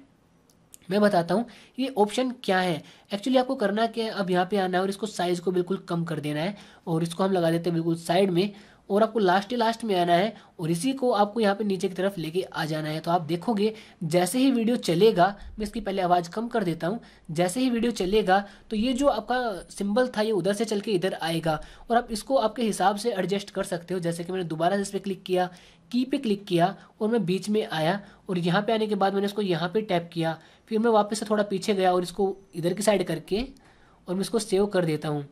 मैं बताता हूँ ये ऑप्शन क्या है। एक्चुअली आपको करना क्या है, अब यहाँ पे आना है और इसको साइज़ को बिल्कुल कम कर देना है और इसको हम लगा देते हैं बिल्कुल साइड में और आपको लास्ट लास्ट में आना है और इसी को आपको यहाँ पे नीचे की तरफ लेके आ जाना है। तो आप देखोगे जैसे ही वीडियो चलेगा, मैं इसकी पहले आवाज़ कम कर देता हूँ, जैसे ही वीडियो चलेगा तो ये जो आपका सिंबल था ये उधर से चल के इधर आएगा और आप इसको आपके हिसाब से एडजस्ट कर सकते हो। जैसे कि मैंने दोबारा से इस पर क्लिक किया, की पे क्लिक किया और मैं बीच में आया और यहाँ पे आने के बाद मैंने इसको यहाँ पे टैप किया, फिर मैं वापस से थोड़ा पीछे गया और इसको इधर की साइड करके और मैं इसको सेव कर देता हूँ।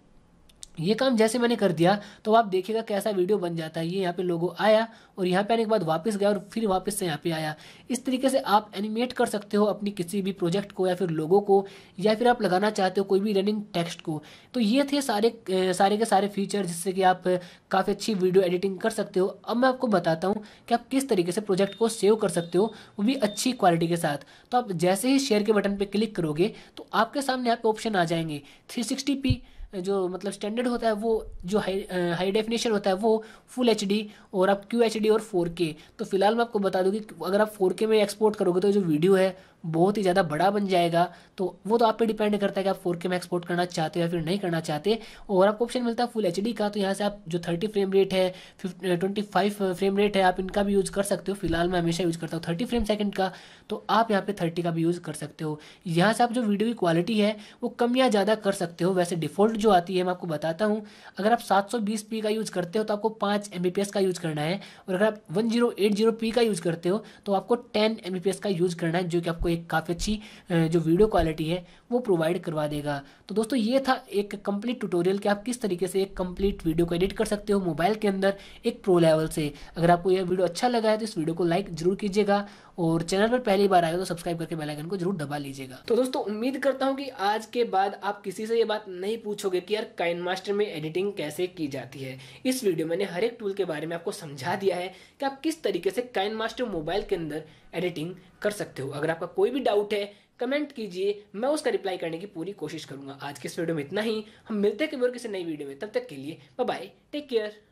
ये काम जैसे मैंने कर दिया तो आप देखिएगा कैसा वीडियो बन जाता है। ये यहाँ पे लोगो आया और यहाँ पे आने के बाद वापस गया और फिर वापस से यहाँ पे आया। इस तरीके से आप एनिमेट कर सकते हो अपनी किसी भी प्रोजेक्ट को या फिर लोगो को या फिर आप लगाना चाहते हो कोई भी रनिंग टेक्स्ट को। तो ये थे सारे सारे के सारे फीचर जिससे कि आप काफ़ी अच्छी वीडियो एडिटिंग कर सकते हो। अब मैं आपको बताता हूँ कि आप किस तरीके से प्रोजेक्ट को सेव कर सकते हो वो भी अच्छी क्वालिटी के साथ। तो आप जैसे ही शेयर के बटन पर क्लिक करोगे तो आपके सामने यहाँ पे ऑप्शन आ जाएंगे। थ्री सिक्सटी पी जो मतलब स्टैंडर्ड होता है वो, जो हाई हाई डेफिनेशन होता है वो, फुल एचडी और आप क्यू एचडी और फोर के। तो फिलहाल मैं आपको बता दूं कि अगर आप फोर के में एक्सपोर्ट करोगे तो जो वीडियो है बहुत ही ज़्यादा बड़ा बन जाएगा। तो वो तो आप पे डिपेंड करता है कि आप फोर के में एक्सपोर्ट करना चाहते हो या फिर नहीं करना चाहते। और आपको ऑप्शन मिलता है फुल एचडी का, तो यहाँ से आप जो थर्टी फ्रेम रेट है, ट्वेंटी फाइव फ्रेम रेट है, आप इनका भी यूज़ कर सकते हो। फिलहाल मैं हमेशा यूज़ करता हूँ थर्टी फ्रेम सेकंड का, तो आप यहाँ पे थर्टी का भी यूज़ कर सकते हो। यहाँ से आप जो वीडियो की क्वालिटी है वो कम या ज़्यादा कर सकते हो। वैसे डिफ़ॉल्ट जो आती है मैं आपको बताता हूँ, अगर आप सात सौ बीस पी का यूज़ करते हो तो आपको पाँच एम बी पी एस का यूज़ करना है और अगर आप one zero eight zero P का यूज़ करते हो तो आपको ten M B P S का यूज़ करना है, जो कि आपको आपको एक काफ़ी अच्छी जो वीडियो क्वालिटी है वो प्रोवाइड करवा देगा। तो दोस्तों ये था एक कंप्लीट ट्यूटोरियल कि आप किस तरीके से एक कंप्लीट वीडियो को एडिट कर सकते हो मोबाइल के अंदर एक प्रो लेवल से। अगर आपको यह वीडियो अच्छा लगा है तो इस वीडियो को लाइक जरूर कीजिएगा और चैनल पर पहली बार आए हो तो सब्सक्राइब करके बेल आइकन को जरूर दबा लीजिएगा। तो दोस्तों उम्मीद करता हूँ कि आज के बाद आप किसी से ये बात नहीं पूछोगे कि यार काइनमास्टर में एडिटिंग कैसे की जाती है। इस वीडियो में मैंने हर एक टूल के बारे में आपको समझा दिया है कि आप किस तरीके से काइनमास्टर मोबाइल के अंदर एडिटिंग कर सकते हो। अगर आपका कोई भी डाउट है कमेंट कीजिए, मैं उसका रिप्लाई करने की पूरी कोशिश करूंगा। आज के इस वीडियो में इतना ही, हम मिलते हैं किसी नई वीडियो में, तब तक के लिए बाय बाय, टेक केयर।